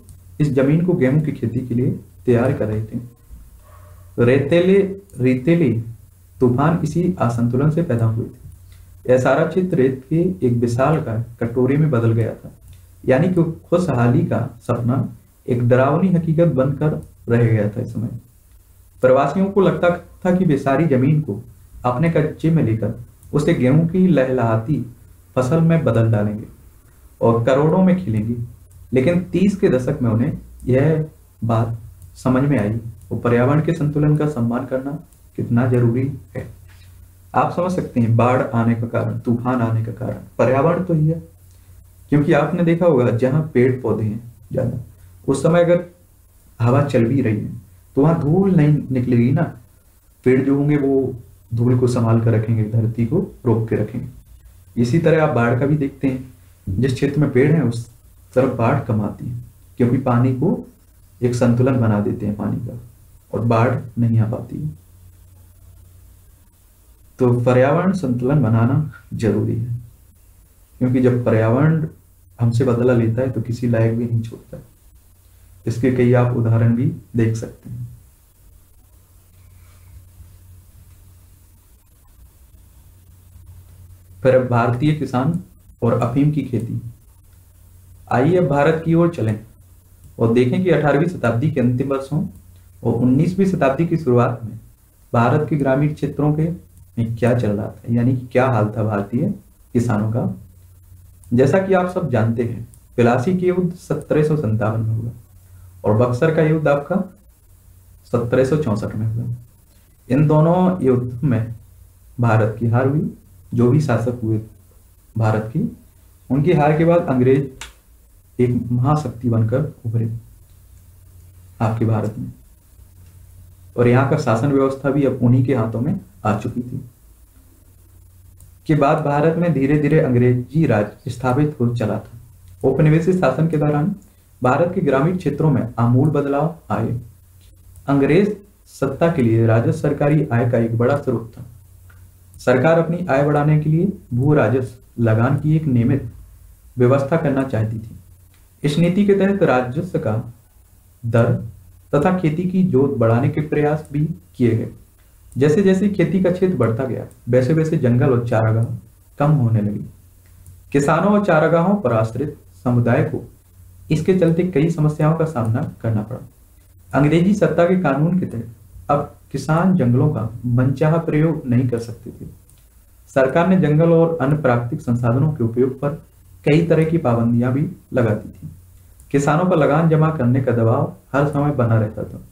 इस जमीन को गेहूं की खेती के लिए तैयार कर रहे थे। रेतीले रेतीले तूफान इसी असंतुलन से पैदा हुए थे। यह सारा क्षेत्र रेत के एक विशाल का कटोरे में बदल गया था। यानी कि खुशहाली का सपना एक डरावनी हकीकत बनकर रह गया था। इस समय प्रवासियों को लगता था कि वे सारी जमीन को अपने कब्जे में लेकर उसे गेहूं की लहलहाती फसल में बदल डालेंगे और करोड़ों में खिलेंगी, लेकिन तीस के दशक में उन्हें यह बात समझ में आई और पर्यावरण के संतुलन का सम्मान करना कितना जरूरी है। आप समझ सकते हैं बाढ़ आने का कारण, तूफान आने का कारण पर्यावरण तो ही है, क्योंकि आपने देखा होगा जहां पेड़ पौधे हैं ज्यादा, उस समय अगर हवा चल भी रही है तो वहां धूल नहीं निकलेगी ना, पेड़ जो होंगे वो धूल को संभाल कर रखेंगे, धरती को रोक के रखेंगे। इसी तरह आप बाढ़ का भी देखते हैं, जिस क्षेत्र में पेड़ है उस तरफ बाढ़ कम आती है, क्योंकि पानी को एक संतुलन बना देते हैं पानी का और बाढ़ नहीं आ पाती है। तो पर्यावरण संतुलन बनाना जरूरी है, क्योंकि जब पर्यावरण हमसे बदला लेता है तो किसी लायक भी नहीं छोड़ता। इसके कई आप उदाहरण भी देख सकते हैं। फिर भारतीय किसान और अफीम की खेती। आइए भारत की ओर चलें और देखें कि अठारहवीं शताब्दी के अंतिम वर्षों और उन्नीसवीं शताब्दी की शुरुआत में भारत के ग्रामीण क्षेत्रों के में क्या चल रहा था, यानी कि क्या हाल था भारतीय किसानों का। जैसा कि आप सब जानते हैं प्लासी के युद्ध सत्रह सौ संतावन में हुआ और बक्सर का युद्ध आपका सत्रह सौ चौसठ में हुआ। इन दोनों युद्ध में भारत की हार हुई। जो भी शासक हुए भारत की, उनकी हार के बाद अंग्रेज एक महाशक्ति बनकर उभरे आपके भारत में, और यहाँ का शासन व्यवस्था भी अब उन्हीं के हाथों में आ चुकी थी। के बाद भारत में धीरे धीरे अंग्रेजी राज स्थापित हो चला था। औपनिवेशिक शासन के दौरान भारत के ग्रामीण क्षेत्रों में आमूल बदलाव आए। अंग्रेज सत्ता के लिए राजस्व सरकारी आय का एक बड़ा स्रोत था। सरकार अपनी आय बढ़ाने के लिए भू राजस्व लगान की एक नियमित व्यवस्था करना चाहती थी। इस नीति के तहत राजस्व का दर तथा खेती की जोत बढ़ाने के प्रयास भी किए गए। जैसे जैसे खेती का क्षेत्र बढ़ता गया वैसे वैसे जंगल और चारागाह कम होने लगे। किसानों और चारागाहों पर आश्रित समुदाय को इसके चलते कई समस्याओं का सामना करना पड़ा। अंग्रेजी सत्ता के कानून के तहत अब किसान जंगलों का मनचाहा प्रयोग नहीं कर सकते थे। सरकार ने जंगल और अन्य प्राकृतिक संसाधनों के उपयोग पर कई तरह की पाबंदियां भी लगाती थी। किसानों पर लगान जमा करने का दबाव हर समय बना रहता था।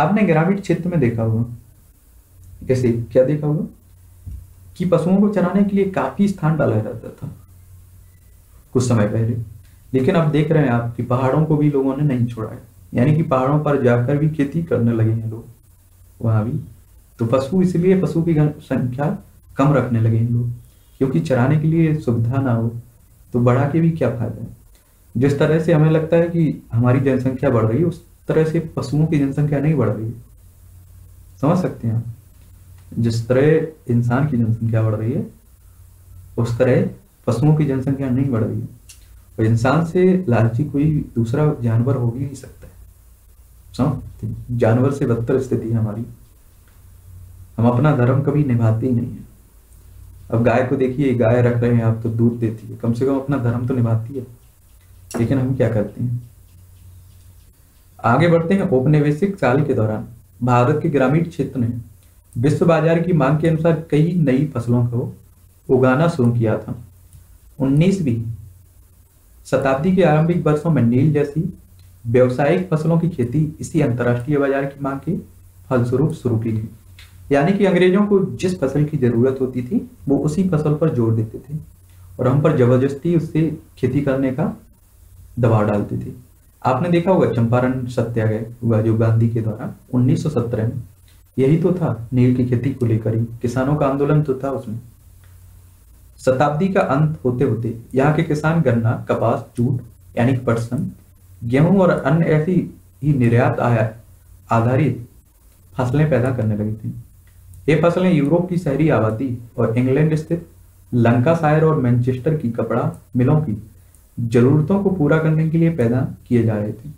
आपने ग्रामीण क्षेत्र में देखा होगा, कैसे क्या देखा होगा कि पशुओं को चराने के लिए काफी स्थान डाला जाता था कुछ समय पहले, लेकिन अब देख रहे हैं आप कि पहाड़ों को भी लोगों ने नहीं छोड़ा है, यानी कि पहाड़ों पर जाकर भी खेती करने लगे हैं लोग वहां भी। तो पशु इसलिए पशु की संख्या कम रखने लगे हैं लोग, क्योंकि चराने के लिए सुविधा ना हो तो बढ़ा के भी क्या फायदा है। जिस तरह से हमें लगता है कि हमारी जनसंख्या बढ़ रही है उस तरह से पशुओं की जनसंख्या नहीं बढ़ रही है। समझ सकते हैं आप, जिस तरह इंसान की जनसंख्या बढ़ रही है उस तरह पशुओं की जनसंख्या नहीं बढ़ रही है। और इंसान से लालची कोई दूसरा जानवर हो ही नहीं सकता है। समझ, जानवर से बदतर स्थिति है हमारी, हम अपना धर्म कभी निभाते ही नहीं है। अब गाय को देखिए, गाय रख रहे हैं आप तो दूध देती है, कम से कम अपना धर्म तो निभाती है, लेकिन हम क्या करते हैं। आगे बढ़ते हैं। औपनिवेशिक काल के दौरान भारत के ग्रामीण क्षेत्र ने विश्व बाजार की मांग के अनुसार कई नई फसलों को उगाना शुरू किया था। उन्नीसवीं शताब्दी के आरंभिक वर्षों में नील जैसी व्यावसायिक फसलों की खेती इसी अंतर्राष्ट्रीय बाजार की मांग के फलस्वरूप शुरू की गई। यानी कि अंग्रेजों को जिस फसल की जरूरत होती थी वो उसी फसल पर जोर देते थे और हम पर जबरदस्ती उससे खेती करने का दबाव डालते थे। आपने देखा होगा चंपारण सत्याग्रह हुआ जो गांधी के द्वारा उन्नीस सौ सत्रह में, यही तो था नील की खेती को लेकर ही किसानों का आंदोलन तो था उसमें। शताब्दी का अंत होते होते यहाँ के किसान गन्ना, कपास, जूट यानी पटसन, गेहूं और अन्य ऐसी ही निर्यात आयात आधारित फसलें पैदा करने लगी थी। ये फसलें यूरोप की शहरी आबादी और इंग्लैंड स्थित लंकाशायर और मैनचेस्टर की कपड़ा मिलों की जरूरतों को पूरा करने के लिए पैदा किए जा रहे थे।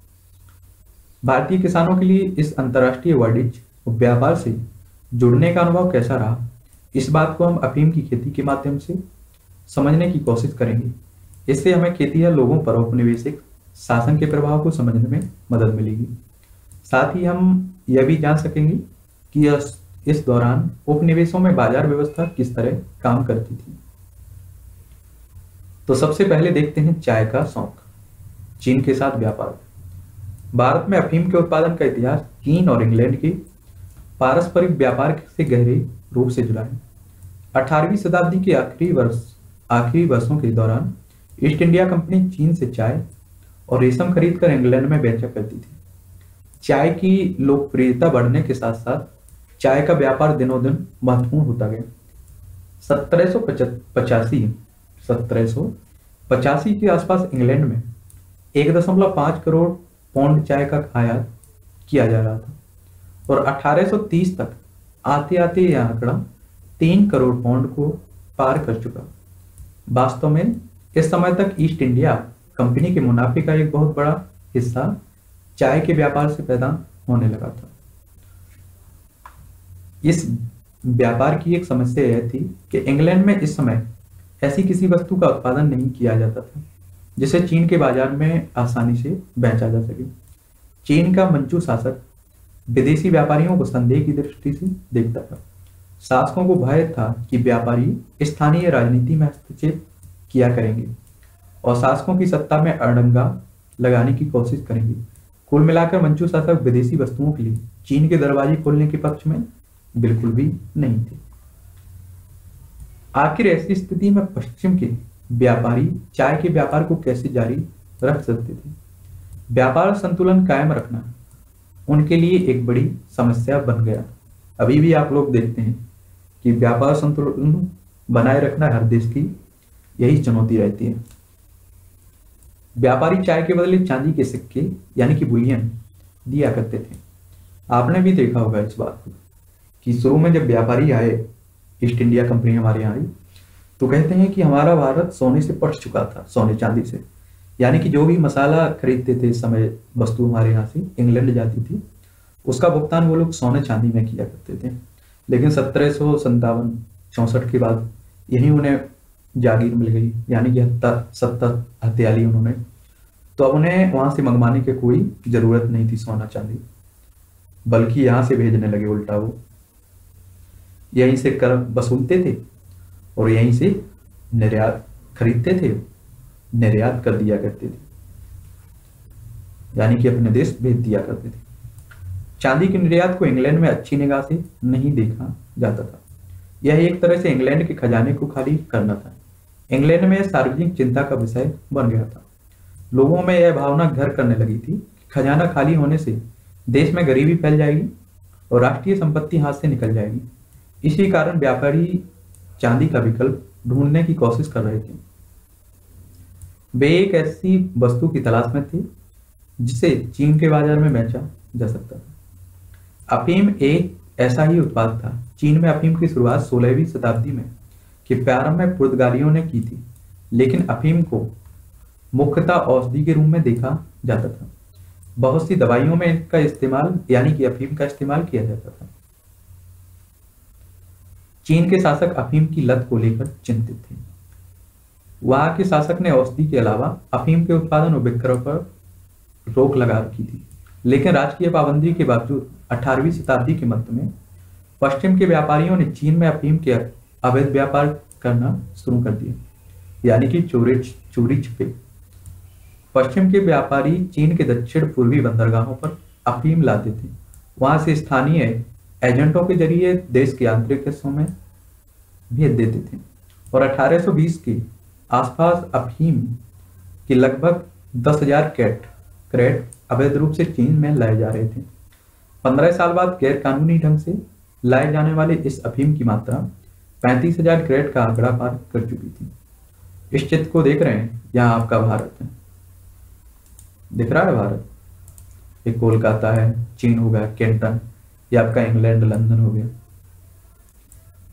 भारतीय किसानों के लिए इस अंतर्राष्ट्रीय वाणिज्य और व्यापार से जुड़ने का अनुभव कैसा रहा, इस बात को हम अफीम की खेती के माध्यम से समझने की कोशिश करेंगे। इससे हमें खेती या लोगों पर औपनिवेशिक शासन के प्रभाव को समझने में मदद मिलेगी। साथ ही हम यह भी जान सकेंगे कि इस दौरान उपनिवेशों में बाजार व्यवस्था किस तरह काम करती थी। तो सबसे पहले देखते हैं चाय का शौक, चीन के साथ व्यापार। भारत में अफीम के उत्पादन का इतिहास चीन और इंग्लैंड के पारस्परिक व्यापार से गहरे रूप से जुड़ा है। अठारहवीं शताब्दी के आखिरी वर्ष आखिरी वर्षों के दौरान ईस्ट इंडिया कंपनी चीन से चाय और रेशम खरीदकर इंग्लैंड में बेचा करती थी। चाय की लोकप्रियता बढ़ने के साथ साथ चाय का व्यापार दिनों दिन महत्वपूर्ण होता गया। सत्रह सौ पचासी सत्रह सौ पचासी के आसपास इंग्लैंड में एक दशमलव पाँच करोड़ पौंड चाय का आयात किया जा रहा था और अठारह सौ तीस तक आते आते यह आंकड़ा तीन करोड़ पौंड को पार कर चुका। वास्तव में इस समय तक ईस्ट इंडिया कंपनी के मुनाफे का एक बहुत बड़ा हिस्सा चाय के व्यापार से पैदा होने लगा था। इस व्यापार की एक समस्या यह थी कि इंग्लैंड में इस समय ऐसी किसी वस्तु का उत्पादन नहीं किया जाता था जिसे चीन के बाजार में आसानी से बेचा जा सके। चीन का मंचू शासक विदेशी व्यापारियों को संदेह की दृष्टि से देखता था। शासकों को भय था कि व्यापारी स्थानीय राजनीति में हस्तक्षेप किया करेंगे और शासकों की सत्ता में अड़ंगा लगाने की कोशिश करेंगे। कुल मिलाकर मंचू शासक विदेशी वस्तुओं के लिए चीन के दरवाजे खोलने के पक्ष में बिल्कुल भी नहीं थे। आखिर ऐसी स्थिति में पश्चिम के व्यापारी चाय के व्यापार को कैसे जारी रख सकते थे? व्यापार संतुलन कायम रखना उनके लिए एक बड़ी समस्या बन गया। अभी भी आप लोग देखते हैं कि व्यापार संतुलन बनाए रखना हर देश की यही चुनौती रहती है। व्यापारी चाय के बदले चांदी के सिक्के यानी कि बुलियन दिया करते थे। आपने भी देखा होगा इस बात को कि शुरू में जब व्यापारी आए, ईस्ट इंडिया कंपनी हमारे यहाँ आई, तो कहते हैं कि हमारा भारत सोने से पट चुका था, सोने चांदी से, यानी कि जो भी मसाला खरीदते थे समय वस्तु हमारे यहाँ से इंग्लैंड जाती थी उसका भुगतान वो लोग सोने चांदी में किया करते थे। लेकिन सत्रह सौ संतावन चौंसठ के बाद यही उन्हें जागीर मिल गई, यानी कि हत्या सत्ता हत्या ली उन्होंने, तो अब उन्हें वहाँ से मंगवाने की कोई ज़रूरत नहीं थी सोना चांदी, बल्कि यहाँ से भेजने लगे उल्टा। वो यहीं से कर वसूलते थे और यहीं से निर्यात खरीदते थे, निर्यात कर दिया करते थे, यानी कि अपने देश भेज दिया करते थे। चांदी के निर्यात को इंग्लैंड में अच्छी निगाह से नहीं देखा जाता था। यह एक तरह से इंग्लैंड के खजाने को खाली करना था। इंग्लैंड में सार्वजनिक चिंता का विषय बन गया था। लोगों में यह भावना घर करने लगी थी कि खजाना खाली होने से देश में गरीबी फैल जाएगी और राष्ट्रीय संपत्ति हाथ से निकल जाएगी। इसी कारण व्यापारी चांदी का विकल्प ढूंढने की कोशिश कर रहे थे। वे एक ऐसी वस्तु की तलाश में थे जिसे चीन के बाजार में बेचा जा सकता था। अफीम एक ऐसा ही उत्पाद था। चीन में अफीम की शुरुआत सोलहवीं शताब्दी में के प्रारंभ में पुर्तगालियों ने की थी, लेकिन अफीम को मुख्यतः औषधि के रूप में देखा जाता था। बहुत सी दवाइयों में इसका इस्तेमाल यानी कि अफीम का इस्तेमाल किया जाता था। चीन के शासक अफीम की लत को लेकर चिंतित थे। वहां के शासक ने औषधि के अलावा अफीम के उत्पादन और विक्रय पर रोक लगा रखी थी, लेकिन राजकीय पाबंदी के बावजूद अठारहवीं शताब्दी के मध्य में पश्चिम के व्यापारियों ने चीन में अफीम के अवैध व्यापार करना शुरू कर दिया, यानी कि चोरी चोरी छिपे। पश्चिम के व्यापारी चीन के दक्षिण पूर्वी बंदरगाहों पर अफीम लाते थे। वहां से स्थानीय एजेंटों के जरिए देश के आंतरिक हिस्सों में भेज देते थे और अठारह सौ बीस के आसपास अफीम के लगभग दस हज़ार कैट क्रेट अवैध रूप से चीन में लाए जा रहे थे। पंद्रह साल बाद गैर कानूनी ढंग से लाए जाने वाले इस अफीम की मात्रा पैंतीस हज़ार क्रेट का आंकड़ा पार कर चुकी थी। इस चित्र को देख रहे हैं, यहाँ आपका भारत है, दिख रहा है भारत, एक कोलकाता है, चीन होगा कैंटन, ये आपका इंग्लैंड लंदन हो गया।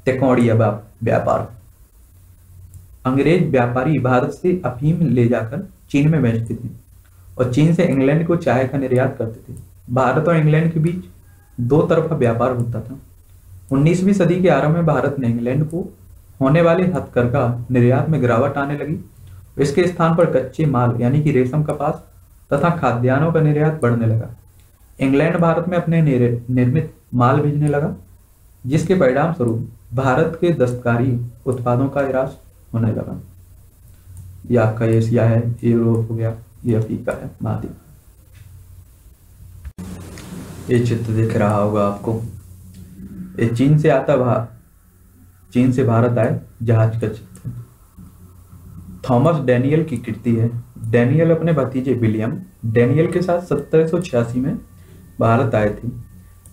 तिकोणीय व्यापार, अंग्रेज व्यापारी भारत से अफीम ले जाकर चीन में बेचते थे और चीन से इंग्लैंड को चाय का निर्यात करते थे। भारत और इंग्लैंड के बीच दो तरफा व्यापार होता था। उन्नीसवीं सदी के आरंभ में भारत ने इंग्लैंड को होने वाले हथकरघा निर्यात में गिरावट आने लगी। इसके स्थान पर कच्चे माल यानी कि रेशम, कपास तथा खाद्यान्नों का निर्यात बढ़ने लगा। इंग्लैंड भारत में अपने निर्मित माल भेजने लगा, जिसके परिणाम स्वरूप भारत के दस्तकारी उत्पादों का ह्रास होने लगा। ये आपका एशिया है, यूरोप हो गया, ये अफ्रीका है महाद्वीप। ये चित्र दिख रहा होगा आपको, ये चीन से आता भारत, चीन से भारत आए जहाज का चित्र। थॉमस डैनियल की कृति है। डैनियल अपने भतीजे विलियम डैनियल के साथ सत्रह सौ छियासी में भारत आए थे।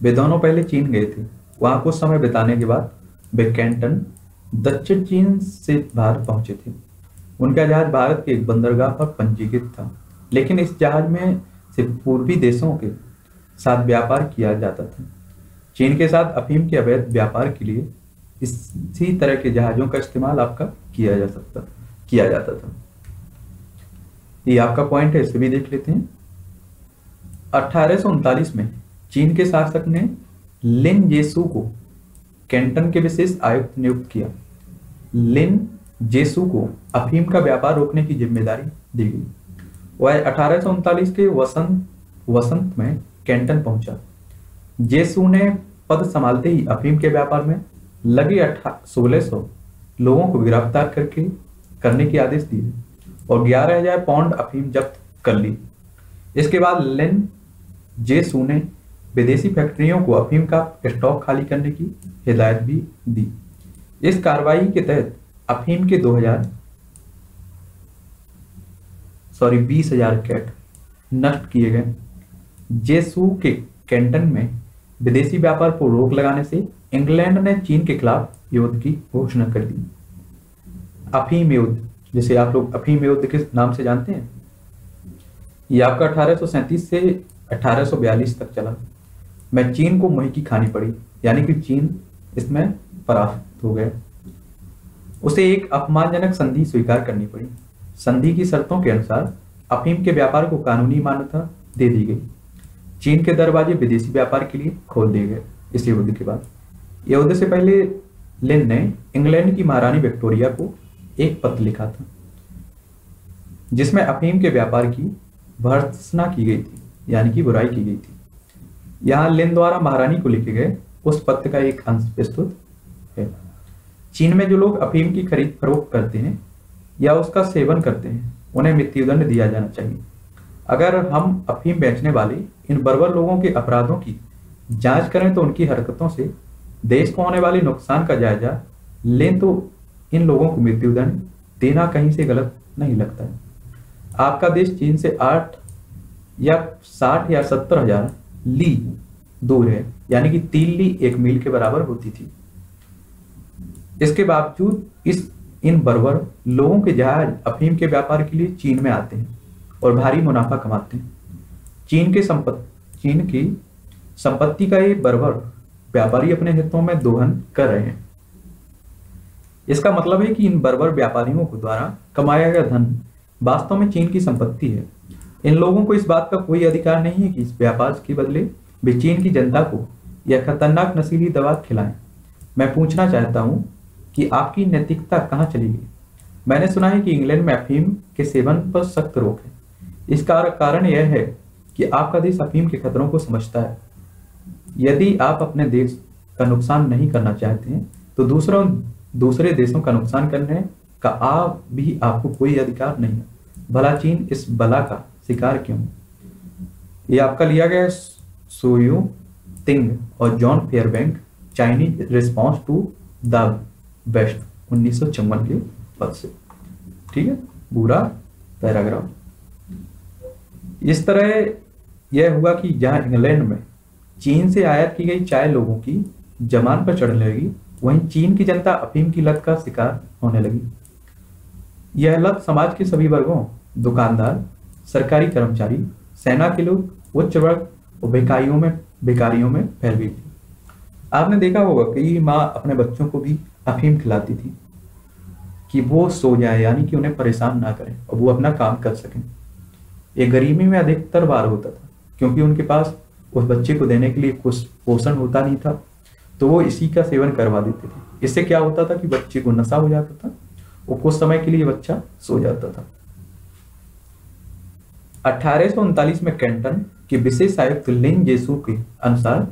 वे दोनों पहले चीन गए थे, वहाँ कुछ समय बिताने के बाद वे कैंटन दक्षिण चीन से भारत पहुंचे थे। उनका जहाज भारत के एक बंदरगाह पर पंजीकृत था, लेकिन इस जहाज में से पूर्वी देशों के साथ व्यापार किया जाता था। चीन के साथ अफीम के अवैध व्यापार के लिए इसी तरह के जहाजों का इस्तेमाल आपका किया जा सकता किया जाता था। ये आपका पॉइंट है, इसे भी देख लेते हैं। अठारह सौ उनतालीस में चीन के शासक ने लिन जेसू को कैंटन के विशेष आयुक्त नियुक्त किया। लिन जेसू को अफीम का व्यापार रोकने की जिम्मेदारी दी गई। वह अठारह सौ उनतालीस के वसंत वसंत में कैंटन पहुंचा। जेसू ने पद संभालते ही अफीम के व्यापार में लगे सोलह सौ लोगों को गिरफ्तार करके करने के आदेश दिए और ग्यारह हजार पाउंड अफीम जब्त कर ली। इसके बाद लिन जेसू ने विदेशी फैक्ट्रियों को अफीम का स्टॉक खाली करने की हिदायत भी दी। इस कार्रवाई के तहत अफीम के दो हजार सॉरी बीस हजार कैट नष्ट किए गए। जेसू के कैंटन में विदेशी व्यापार को रोक लगाने से इंग्लैंड ने चीन के खिलाफ युद्ध की घोषणा कर दी। अफीम युद्ध, जिसे आप लोग अफीम युद्ध के नाम से जानते हैं, ये आपका अठारह सौ सैंतीस से अठारह सौ बयालीस तक चला। मैं चीन को मुंह की खानी पड़ी, यानी कि चीन इसमें परास्त हो गए। उसे एक अपमानजनक संधि स्वीकार करनी पड़ी। संधि की शर्तों के अनुसार अफीम के व्यापार को कानूनी मान्यता दे दी गई। चीन के दरवाजे विदेशी व्यापार के लिए खोल दिए गए। इस युद्ध के बाद युद्ध से पहले लिन ने इंग्लैंड की महारानी विक्टोरिया को एक पत्र लिखा था, जिसमें अफीम के व्यापार की भर्त्सना की गई थी, यानी कि बुराई की गई थी। यहाँ लिन द्वारा महारानी को लिखे गए उस पत्र का एक अंश प्रस्तुत है। चीन में जो लोग अफीम की खरीद फरोख्त करते हैं या उसका सेवन करते हैं, उन्हें मृत्युदंड दिया जाना चाहिए। अगर हम अफीम बेचने वाले इन बर्बर लोगों के अपराधों की जांच करें तो उनकी हरकतों से देश को होने वाले नुकसान का जायजा लें तो इन लोगों को मृत्युदंड देना कहीं से गलत नहीं लगता है। आपका देश चीन से आठ या साठ या सत्तर हजार ली दूर है, यानी कि तीन ली एक मील के बराबर होती थी। इसके बावजूद इस इन बर्बर लोगों के जहाज अफीम के व्यापार के लिए चीन में आते हैं और भारी मुनाफा कमाते हैं। चीन के संपत्ति चीन की संपत्ति का ये बर्बर व्यापारी अपने हितों में दोहन कर रहे हैं। इसका मतलब है कि इन बर्बर व्यापारियों को द्वारा कमाया गया धन वास्तव में चीन की संपत्ति है। इन लोगों को इस बात का कोई अधिकार नहीं है कि इस व्यापार के बदले वे चीन की जनता को यह खतरनाक नशीली दवा खिलाएं। मैं पूछना चाहता हूं कि आपकी नैतिकता कहां चली गई? मैंने सुना है कि इंग्लैंड में अफीम के सेवन पर सख्त रोक है। इसका कारण यह है कि आपका देश अफीम के खतरों को समझता है। यदि आप अपने देश का नुकसान नहीं करना चाहते हैं तो दूसरों दूसरे देशों का नुकसान करने का आप भी आपको कोई अधिकार नहीं है। भला चीन इस बला का शिकार क्यों? ये आपका लिया गया सोयू तिंग और John Fairbank Chinese response to the West उन्नीस सौ चौवन के पद से। ठीक है, पूरा पैराग्राफ। इस तरह यह हुआ कि जहां इंग्लैंड में चीन से आयात की गई चाय लोगों की जमान पर चढ़ने लगी, वहीं चीन की जनता अफीम की लत का शिकार होने लगी। यह लत समाज के सभी वर्गों, दुकानदार, सरकारी कर्मचारी, सेना के लोग, उच्च वर्ग और भिखारियों में भिखारियों में फैल गई थी। आपने देखा होगा कि माँ अपने बच्चों को भी अफीम खिलाती थी कि वो सो जाए, यानी कि उन्हें परेशान ना करें और वो अपना काम कर सकें। ये गरीबी में अधिकतर बार होता था, क्योंकि उनके पास उस बच्चे को देने के लिए कुछ पोषण होता नहीं था, तो वो इसी का सेवन करवा देते थे। इससे क्या होता था कि बच्चे को नशा हो जाता था और कुछ समय के लिए बच्चा सो जाता था। अठारह सौ उनतालीस में कैंटन के विशेष आयुक्त लिन जेसू के अनुसार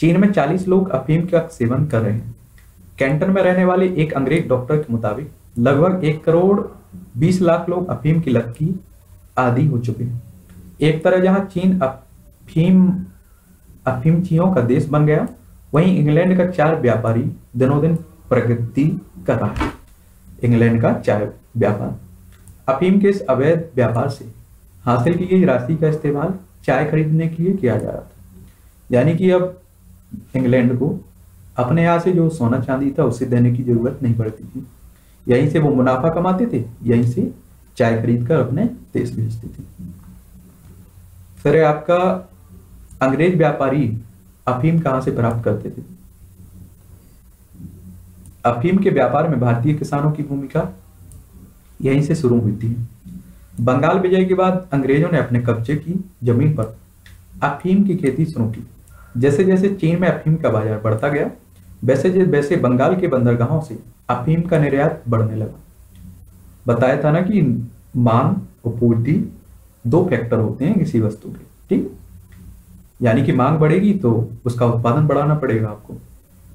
चीन में चालीस लोग अफीम का सेवन कर रहे हैं। कैंटन में रहने वाले एक अंग्रेज डॉक्टर के मुताबिक लगभग एक करोड़ बीस लाख लोग अफीम की लत की आदि हो चुके हैं। एक तरह जहां चीन अफीम अफीमचियों का देश बन गया, वहीं इंग्लैंड का चाय व्यापारी दिनों दिन प्रगति कर रहा है। इंग्लैंड का चाय व्यापार अफीम के इस अवैध व्यापार से हासिल की गई राशि का इस्तेमाल चाय खरीदने के लिए किया जा रहा था। यानी कि अब इंग्लैंड को अपने यहाँ से जो सोना चांदी था उसे देने की जरूरत नहीं पड़ती थी। यहीं से वो मुनाफा कमाते थे, यहीं से चाय खरीद कर अपने देश भेजते थे। सर, आपका अंग्रेज व्यापारी अफीम कहाँ से प्राप्त करते थे? अफीम के व्यापार में भारतीय किसानों की भूमिका यहीं से शुरू हुई थी। बंगाल विजय के बाद अंग्रेजों ने अपने कब्जे की जमीन पर अफीम की खेती शुरू की। जैसे जैसे चीन में अफीम का बाजार बढ़ता गया, वैसे वैसे बंगाल के बंदरगाहों से अफीम का निर्यात बढ़ने लगा। बताया था ना कि मांग और पूर्ति दो फैक्टर होते हैं किसी वस्तु के, ठीक? यानी कि मांग बढ़ेगी तो उसका उत्पादन बढ़ाना पड़ेगा आपको,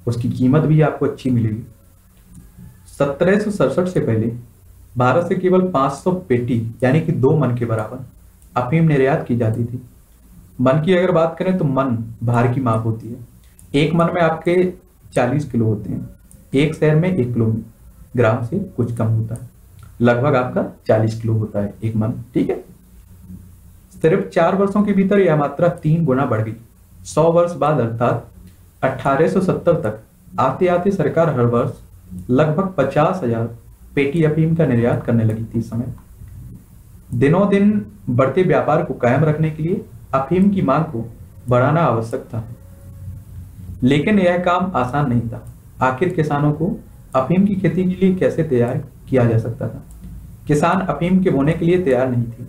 उसकी कीमत भी आपको अच्छी मिलेगी। सत्रह सौ सड़सठ से पहले भारत से केवल पाँच सौ पेटी यानी कि दो मन के बराबर अफीम निर्यात की जाती थी। मन की अगर बात करें तो मन भार की माप होती है। एक मन में आपके चालीस किलो होते हैं। एक शहर में एक किलो ग्राम से कुछ कम होता है, लगभग आपका चालीस किलो होता है एक मन, ठीक है? सिर्फ चार वर्षों के भीतर यह मात्रा तीन गुना बढ़ गई। सौ वर्ष बाद अर्थात अठारह सौ सत्तर तक आते आते सरकार हर वर्ष लगभग पचास हजार पेटी अफीम का निर्यात करने लगी थी। इस समय दिनों दिन बढ़ते व्यापार को कायम रखने के लिए अफीम की मांग को बढ़ाना आवश्यक था, लेकिन यह काम आसान नहीं था। आखिर किसानों को अफीम की खेती के लिए कैसे तैयार किया जा सकता था? किसान अफीम के बोने के लिए तैयार नहीं थे।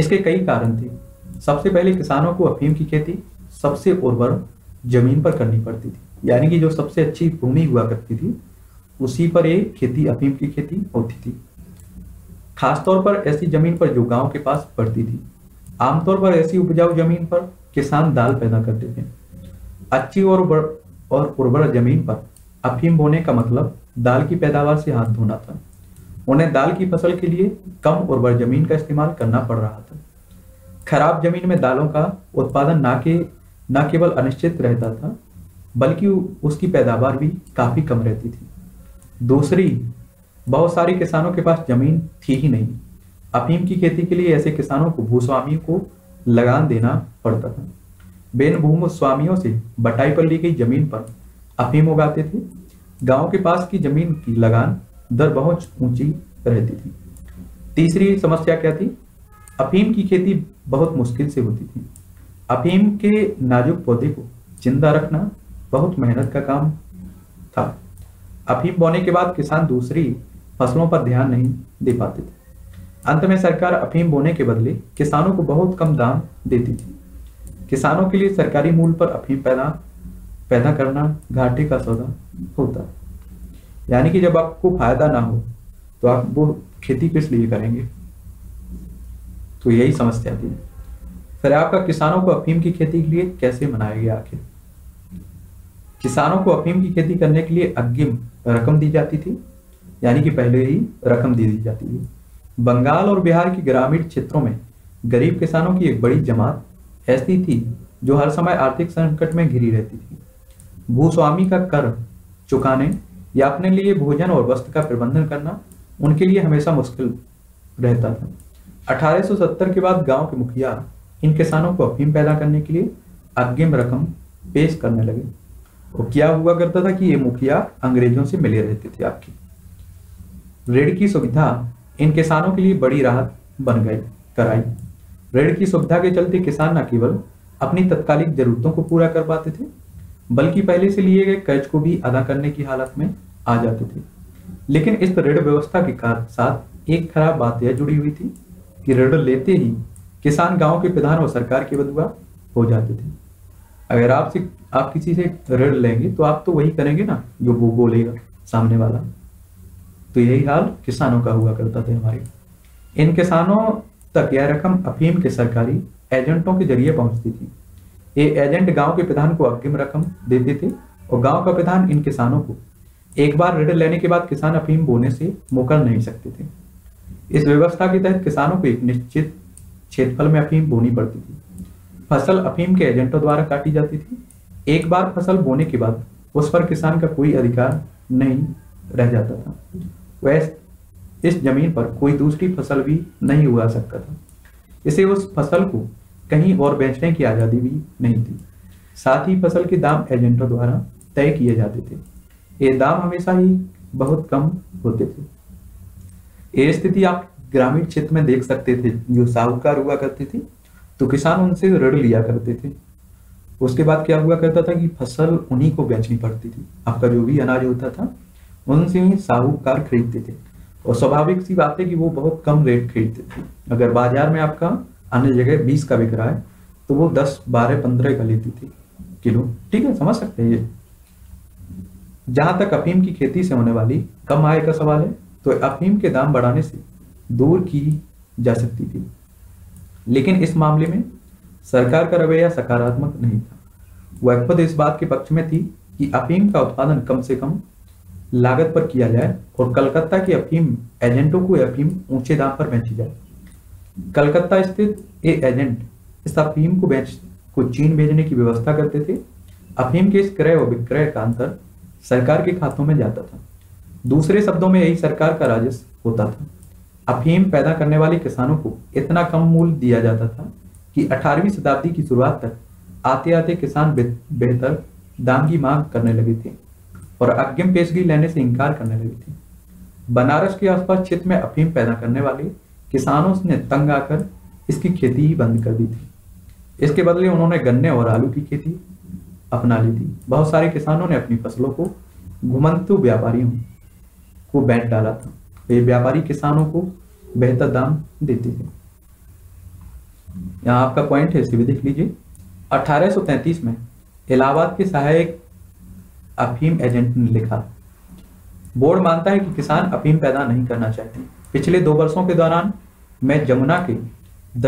इसके कई कारण थे। सबसे पहले किसानों को अफीम की खेती सबसे उर्वर जमीन पर करनी पड़ती थी, यानी कि जो सबसे अच्छी भूमि हुआ करती थी उसी पर ये खेती अफीम की खेती होती थी। खासतौर पर ऐसी जमीन पर जो गाँव के पास पड़ती थी। आमतौर पर ऐसी उपजाऊ जमीन पर किसान दाल पैदा करते थे। अच्छी और और उर्वर जमीन पर अफीम बोने का मतलब दाल की पैदावार से हाथ धोना था। उन्हें दाल की फसल के लिए कम उर्वर जमीन का इस्तेमाल करना पड़ रहा था। खराब जमीन में दालों का उत्पादन ना के ना केवल अनिश्चित रहता था, बल्कि उसकी पैदावार भी काफी कम रहती थी। दूसरी, बहुत सारे किसानों के पास जमीन थी ही नहीं। अफीम की खेती के लिए ऐसे किसानों को भूस्वामी को लगान देना पड़ता था। बेन भूस्वामियों से बटाई पर ली गई जमीन पर अफीम उगाते थे। गांव के पास की जमीन की लगान दर बहुत ऊंची रहती थी। तीसरी समस्या क्या थी? अफीम की खेती बहुत मुश्किल से होती थी। अफीम के नाजुक पौधे को जिंदा रखना बहुत मेहनत का काम था। अफीम बोने के बाद किसान दूसरी फसलों पर ध्यान नहीं दे पाते थे। अंत में सरकार अफीम बोने के बदले किसानों को बहुत कम दाम देती थी। किसानों के लिए सरकारी मूल्य पर अफीम पैदा पैदा करना घाटे का सौदा होता। यानी कि जब आपको फायदा ना हो तो आप वो खेती किस लिए करेंगे? तो यही समस्या थी। फिर आपका किसानों को अफीम की खेती के लिए कैसे मनाया गया? आखिर किसानों को अफीम की खेती करने के लिए अग्रिम रकम दी जाती थी, यानी कि पहले ही रकम दे दी जाती थी। बंगाल और बिहार के ग्रामीण क्षेत्रों में गरीब किसानों की एक बड़ी जमात ऐसी थी जो हर समय आर्थिक संकट में घिरी रहती थी। भूस्वामी का कर चुकाने या अपने लिए भोजन और वस्त्र का प्रबंधन करना उनके लिए हमेशा मुश्किल रहता था। अठारह सौ सत्तर के बाद गांव के मुखिया इन किसानों को अफीम पैदा करने के लिए अग्रिम रकम पेश करने लगे। और क्या हुआ करता था कि ये मुखिया अंग्रेजों से मिले रहते थे। आपकी ऋण की सुविधा इन किसानों के लिए बड़ी राहत बन गई कराई। ऋण की सुविधा के चलते किसान न केवल अपनी तत्कालिक जरूरतों को पूरा कर पाते थे, बल्कि पहले से लिए गए कर्ज को भी अदा करने की हालत में आ जाते थे। लेकिन इस ऋण व्यवस्था के साथ एक खराब बात यह जुड़ी हुई थी कि ऋण लेते ही किसान गांव के प्रधान और सरकार के बदुआ हो जाते थे। अगर आपसे आप किसी से ऋण लेंगे तो आप तो वही करेंगे ना जो वो बोलेगा सामने वाला। तो यही हाल किसानों का हुआ करता था हमारे। इन किसानों तक यह रकम अफीम के सरकारी एजेंटों के जरिए पहुंचती थी। ये एजेंट गांव के प्रधान को अग्रिम रकम देते थे और गांव का प्रधान इन किसानों को एक बार ऋण लेने के बाद किसान अफीम बोने से मुकर नहीं सकते थे। इस व्यवस्था के तहत किसानों को एक निश्चित क्षेत्रफल में अफीम बोनी पड़ती थी। फसल अफीम के एजेंटों द्वारा काटी जाती थी। एक बार फसल बोने के बाद उस पर किसान का कोई अधिकार नहीं रह जाता था। वह इस जमीन पर कोई दूसरी फसल भी नहीं उगा सकता था। इसे उस फसल को कहीं और बेचने की आजादी भी नहीं थी। साथ ही फसल के दाम एजेंटों द्वारा तय किए जाते थे। ये दाम हमेशा ही बहुत कम होते थे। ये स्थिति आप ग्रामीण क्षेत्र में देख सकते थे। जो साहूकार हुआ करते थे तो किसान उनसे ऋण लिया करते थे। उसके बाद क्या हुआ करता था कि फसल उन्हीं को बेचनी पड़ती थी। आपका जो भी अनाज होता था उनसे ही साहूकार खरीदते थे और स्वाभाविक सी बात है कि वो बहुत कम रेट खरीदते थे। अगर बाजार में आपका अन्य जगह बीस का बिक रहा है तो वो दस, बारह, पंद्रह का लेती थी किलो। ठीक है, समझ सकते हैं ये। जहां तक अफीम की खेती से होने वाली कम आय का सवाल है तो अफीम के दाम बढ़ाने से दूर की जा सकती थी, लेकिन इस मामले में सरकार का रवैया सकारात्मक नहीं था। वह खुद इस बात के पक्ष में थी कि अफीम का उत्पादन कम से कम लागत पर किया जाए और कलकत्ता के अफीम एजेंटों को अफीम ऊंचे दाम पर बेची जाए। कलकत्ता स्थित ये एजेंट इस अफीम को बेच को चीन भेजने की व्यवस्था करते थे। अफीम के इस क्रय और विक्रय का अंतर सरकार के खातों में जाता था। दूसरे शब्दों में यही सरकार का राजस्व होता था। अफीम पैदा करने वाले किसानों को इतना कम मूल्य दिया जाता था कि अठारहवीं शताब्दी की शुरुआत तक आते आते किसान बेहतर दाम की मांग करने लगे थे और अग्रिम पेशगी लेने से इंकार करने लगे थे। बनारस के आसपास क्षेत्र में अफीम पैदा करने वाले किसानों ने तंग आकर इसकी खेती ही बंद कर दी थी। इसके बदले उन्होंने गन्ने और आलू की खेती अपना ली थी। बहुत सारे किसानों ने अपनी फसलों को घुमंतु व्यापारियों को बेच डाला था। वे व्यापारी किसानों को बेहतर दाम देते थे। यहाँ आपका पॉइंट है, इसे भी देख लीजिए। अठारह सौ तैंतीस में इलाहाबाद के सहायक अफीम एजेंट ने लिखा, बोर्ड मानता है कि किसान अफीम पैदा नहीं करना चाहते। पिछले दो वर्षों के दौरान मैं जमुना के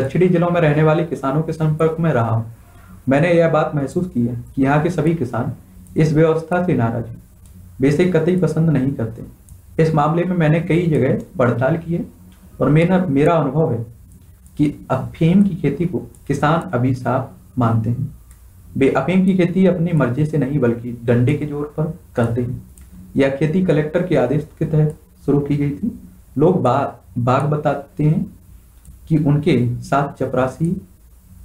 दक्षिणी जिलों में रहने वाले किसानों के संपर्क में रहा हूँ। मैंने यह बात महसूस की है कि यहाँ के सभी किसान इस व्यवस्था से नाराज हैं। वे इसे कतई पसंद नहीं करते। इस मामले में मैंने कई जगह पड़ताल की है और मेरा मेरा अनुभव है कि अफीम की खेती को किसान अभिशाप मानते हैं। वे अफीम की खेती अपनी मर्जी से नहीं बल्कि डंडे के जोर पर करते हैं। यह खेती कलेक्टर के आदेश के तहत शुरू की गई थी। लोग बा, बाग बताते हैं कि उनके साथ चपरासी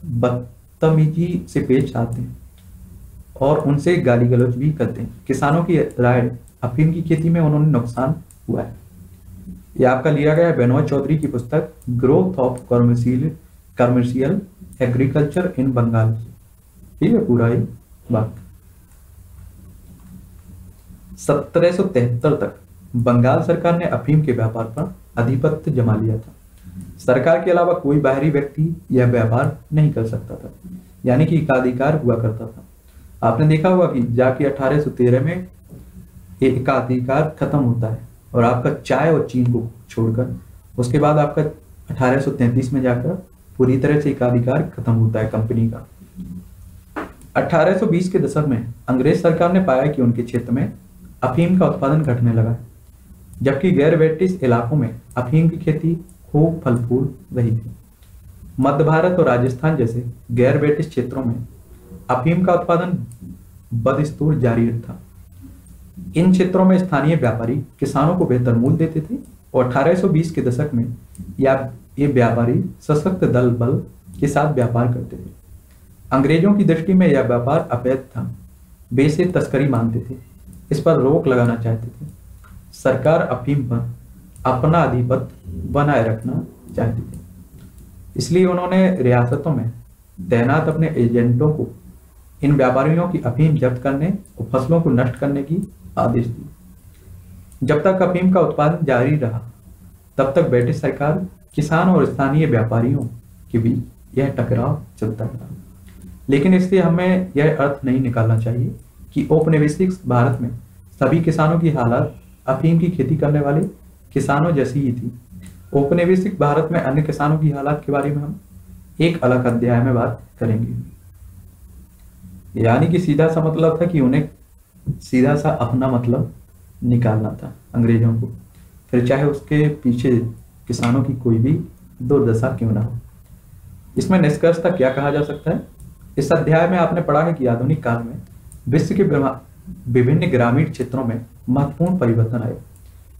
बदतमीजी से पेश आते हैं और उनसे गाली गलौज भी करते हैं। किसानों की राय अफीम की खेती में उन्होंने नुकसान हुआ है। यह आपका लिया गया है बेनोद चौधरी की पुस्तक growth of commercial commercial agriculture in Bengal. ठीक है, पूरा ही बात। सत्रह सौ तिहत्तर तक बंगाल सरकार ने अफीम के व्यापार पर आधिपत्य जमा लिया था। सरकार के अलावा कोई बाहरी व्यक्ति यह व्यापार नहीं कर सकता था, यानी कि एकाधिकार हुआ करता था। आपने देखा होगा कि जाके अठारह सौ तेरह में एकाधिकार खत्म होता है और आपका चाय और चीन को छोड़कर उसके बाद आपका अठारह सौ तैंतीस में जाकर पूरी तरह से एकाधिकार खत्म होता है कंपनी का। अठारह सौ बीस के दशक में अंग्रेज सरकार ने पाया कि उनके क्षेत्र में अफीम का उत्पादन घटने लगा है, जबकि गैर ब्रिटिश इलाकों में अफीम की खेती खूब फल फूल रही थी। मध्य भारत और राजस्थान जैसे गैर ब्रिटिश क्षेत्रों में अफीम का उत्पादन बदस्तूर जारी था। इन क्षेत्रों में स्थानीय व्यापारी किसानों को बेहतर मूल्य देते थे और अठारह सौ बीस के दशक में या ये व्यापारी सशक्त दल बल के साथ व्यापार करते थे। अंग्रेजों की दृष्टि में यह व्यापार अवैध था। वे इसे तस्करी मानते थे। इस पर रोक लगाना चाहते थे। सरकार अफीम पर अपना आधिपत्य बनाए रखना चाहती थी, इसलिए उन्होंने रियासतों में तैनात अपने एजेंटों को इन व्यापारियों की अफीम जब्त करने और फसलों को नष्ट करने की आदेश दिए। जब तक अफीम का उत्पादन जारी रहा तब तक ब्रिटिश सरकार, किसान और स्थानीय व्यापारियों के बीच यह टकराव चलता रहा। लेकिन इससे हमें यह अर्थ नहीं निकालना चाहिए कि औपनिवेशिक भारत में सभी किसानों की हालत अफीम की खेती करने वाले किसानों जैसी ही थी। औपनिवेशिक भारत में अन्य किसानों की हालात के बारे में हम एक अलग अध्याय में बात करेंगे। यानी कि सीधा सा मतलब था कि उन्हें सीधा सा अपना मतलब निकालना था अंग्रेजों को, फिर चाहे उसके पीछे किसानों की कोई भी दुर्दशा क्यों ना हो। इसमें निष्कर्ष तक क्या कहा जा सकता है? इस अध्याय में आपने पढ़ा है कि आधुनिक काल में विश्व के विभिन्न ग्रामीण क्षेत्रों में महत्वपूर्ण परिवर्तन आए।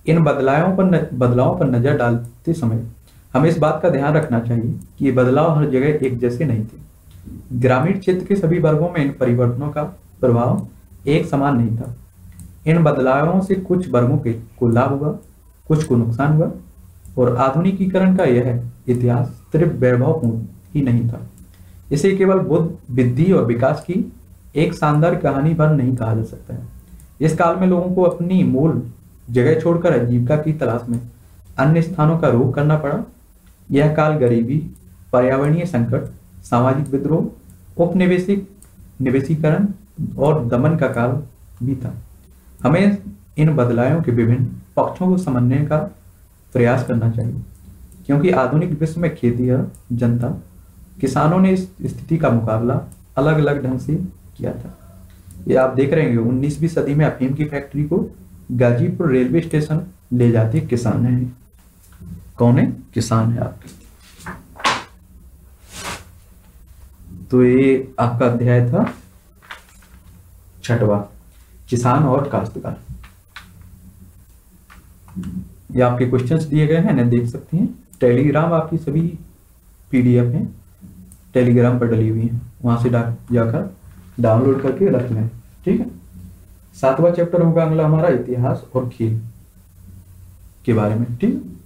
इन बदलावों पर न, बदलावों पर नजर डालते समय हमें इस बात का ध्यान रखना चाहिए कि ये बदलाव हर जगह एक जैसे नहीं थे। ग्रामीण क्षेत्र के सभी वर्गों में इन परिवर्तनों का प्रभाव एक समान नहीं था। इन बदलावों से कुछ वर्गों के को लाभ हुआ, कुछ को नुकसान हुआ, और आधुनिकीकरण का यह इतिहास सिर्फ वैभवपूर्ण ही नहीं था। इसे केवल बुद्ध वृद्धि और विकास की एक शानदार कहानी भर नहीं कहा जा सकता है। इस काल में लोगों को अपनी मूल जगह छोड़कर आजीविका की तलाश में अन्य स्थानों का रुख करना पड़ा। यह काल गरीबी, पर्यावरणीय संकट, सामाजिक विद्रोह, औपनिवेशिक निवेशीकरण और दमन का काल भी था। हमें इन बदलावों के विभिन्न पक्षों को समझने का प्रयास करना चाहिए, क्योंकि आधुनिक विश्व में खेती और जनता किसानों ने इस स्थिति का मुकाबला अलग अलग ढंग से किया था। ये आप देख रहे होंगे उन्नीसवीं सदी में अफीम की फैक्ट्री को गाजीपुर रेलवे स्टेशन ले जाते किसान है। कौन है? किसान है आपके। तो ये आपका अध्याय था छठवा, किसान और काश्तकार। ये आपके क्वेश्चंस दिए गए हैं ना, देख सकते हैं। टेलीग्राम आपकी सभी पीडीएफ हैं, टेलीग्राम पर डली हुई हैं, वहां से जाकर डाउनलोड करके रखना है, ठीक है। सातवां चैप्टर होगा अगला हमारा इतिहास और खेल के बारे में, ठीक है।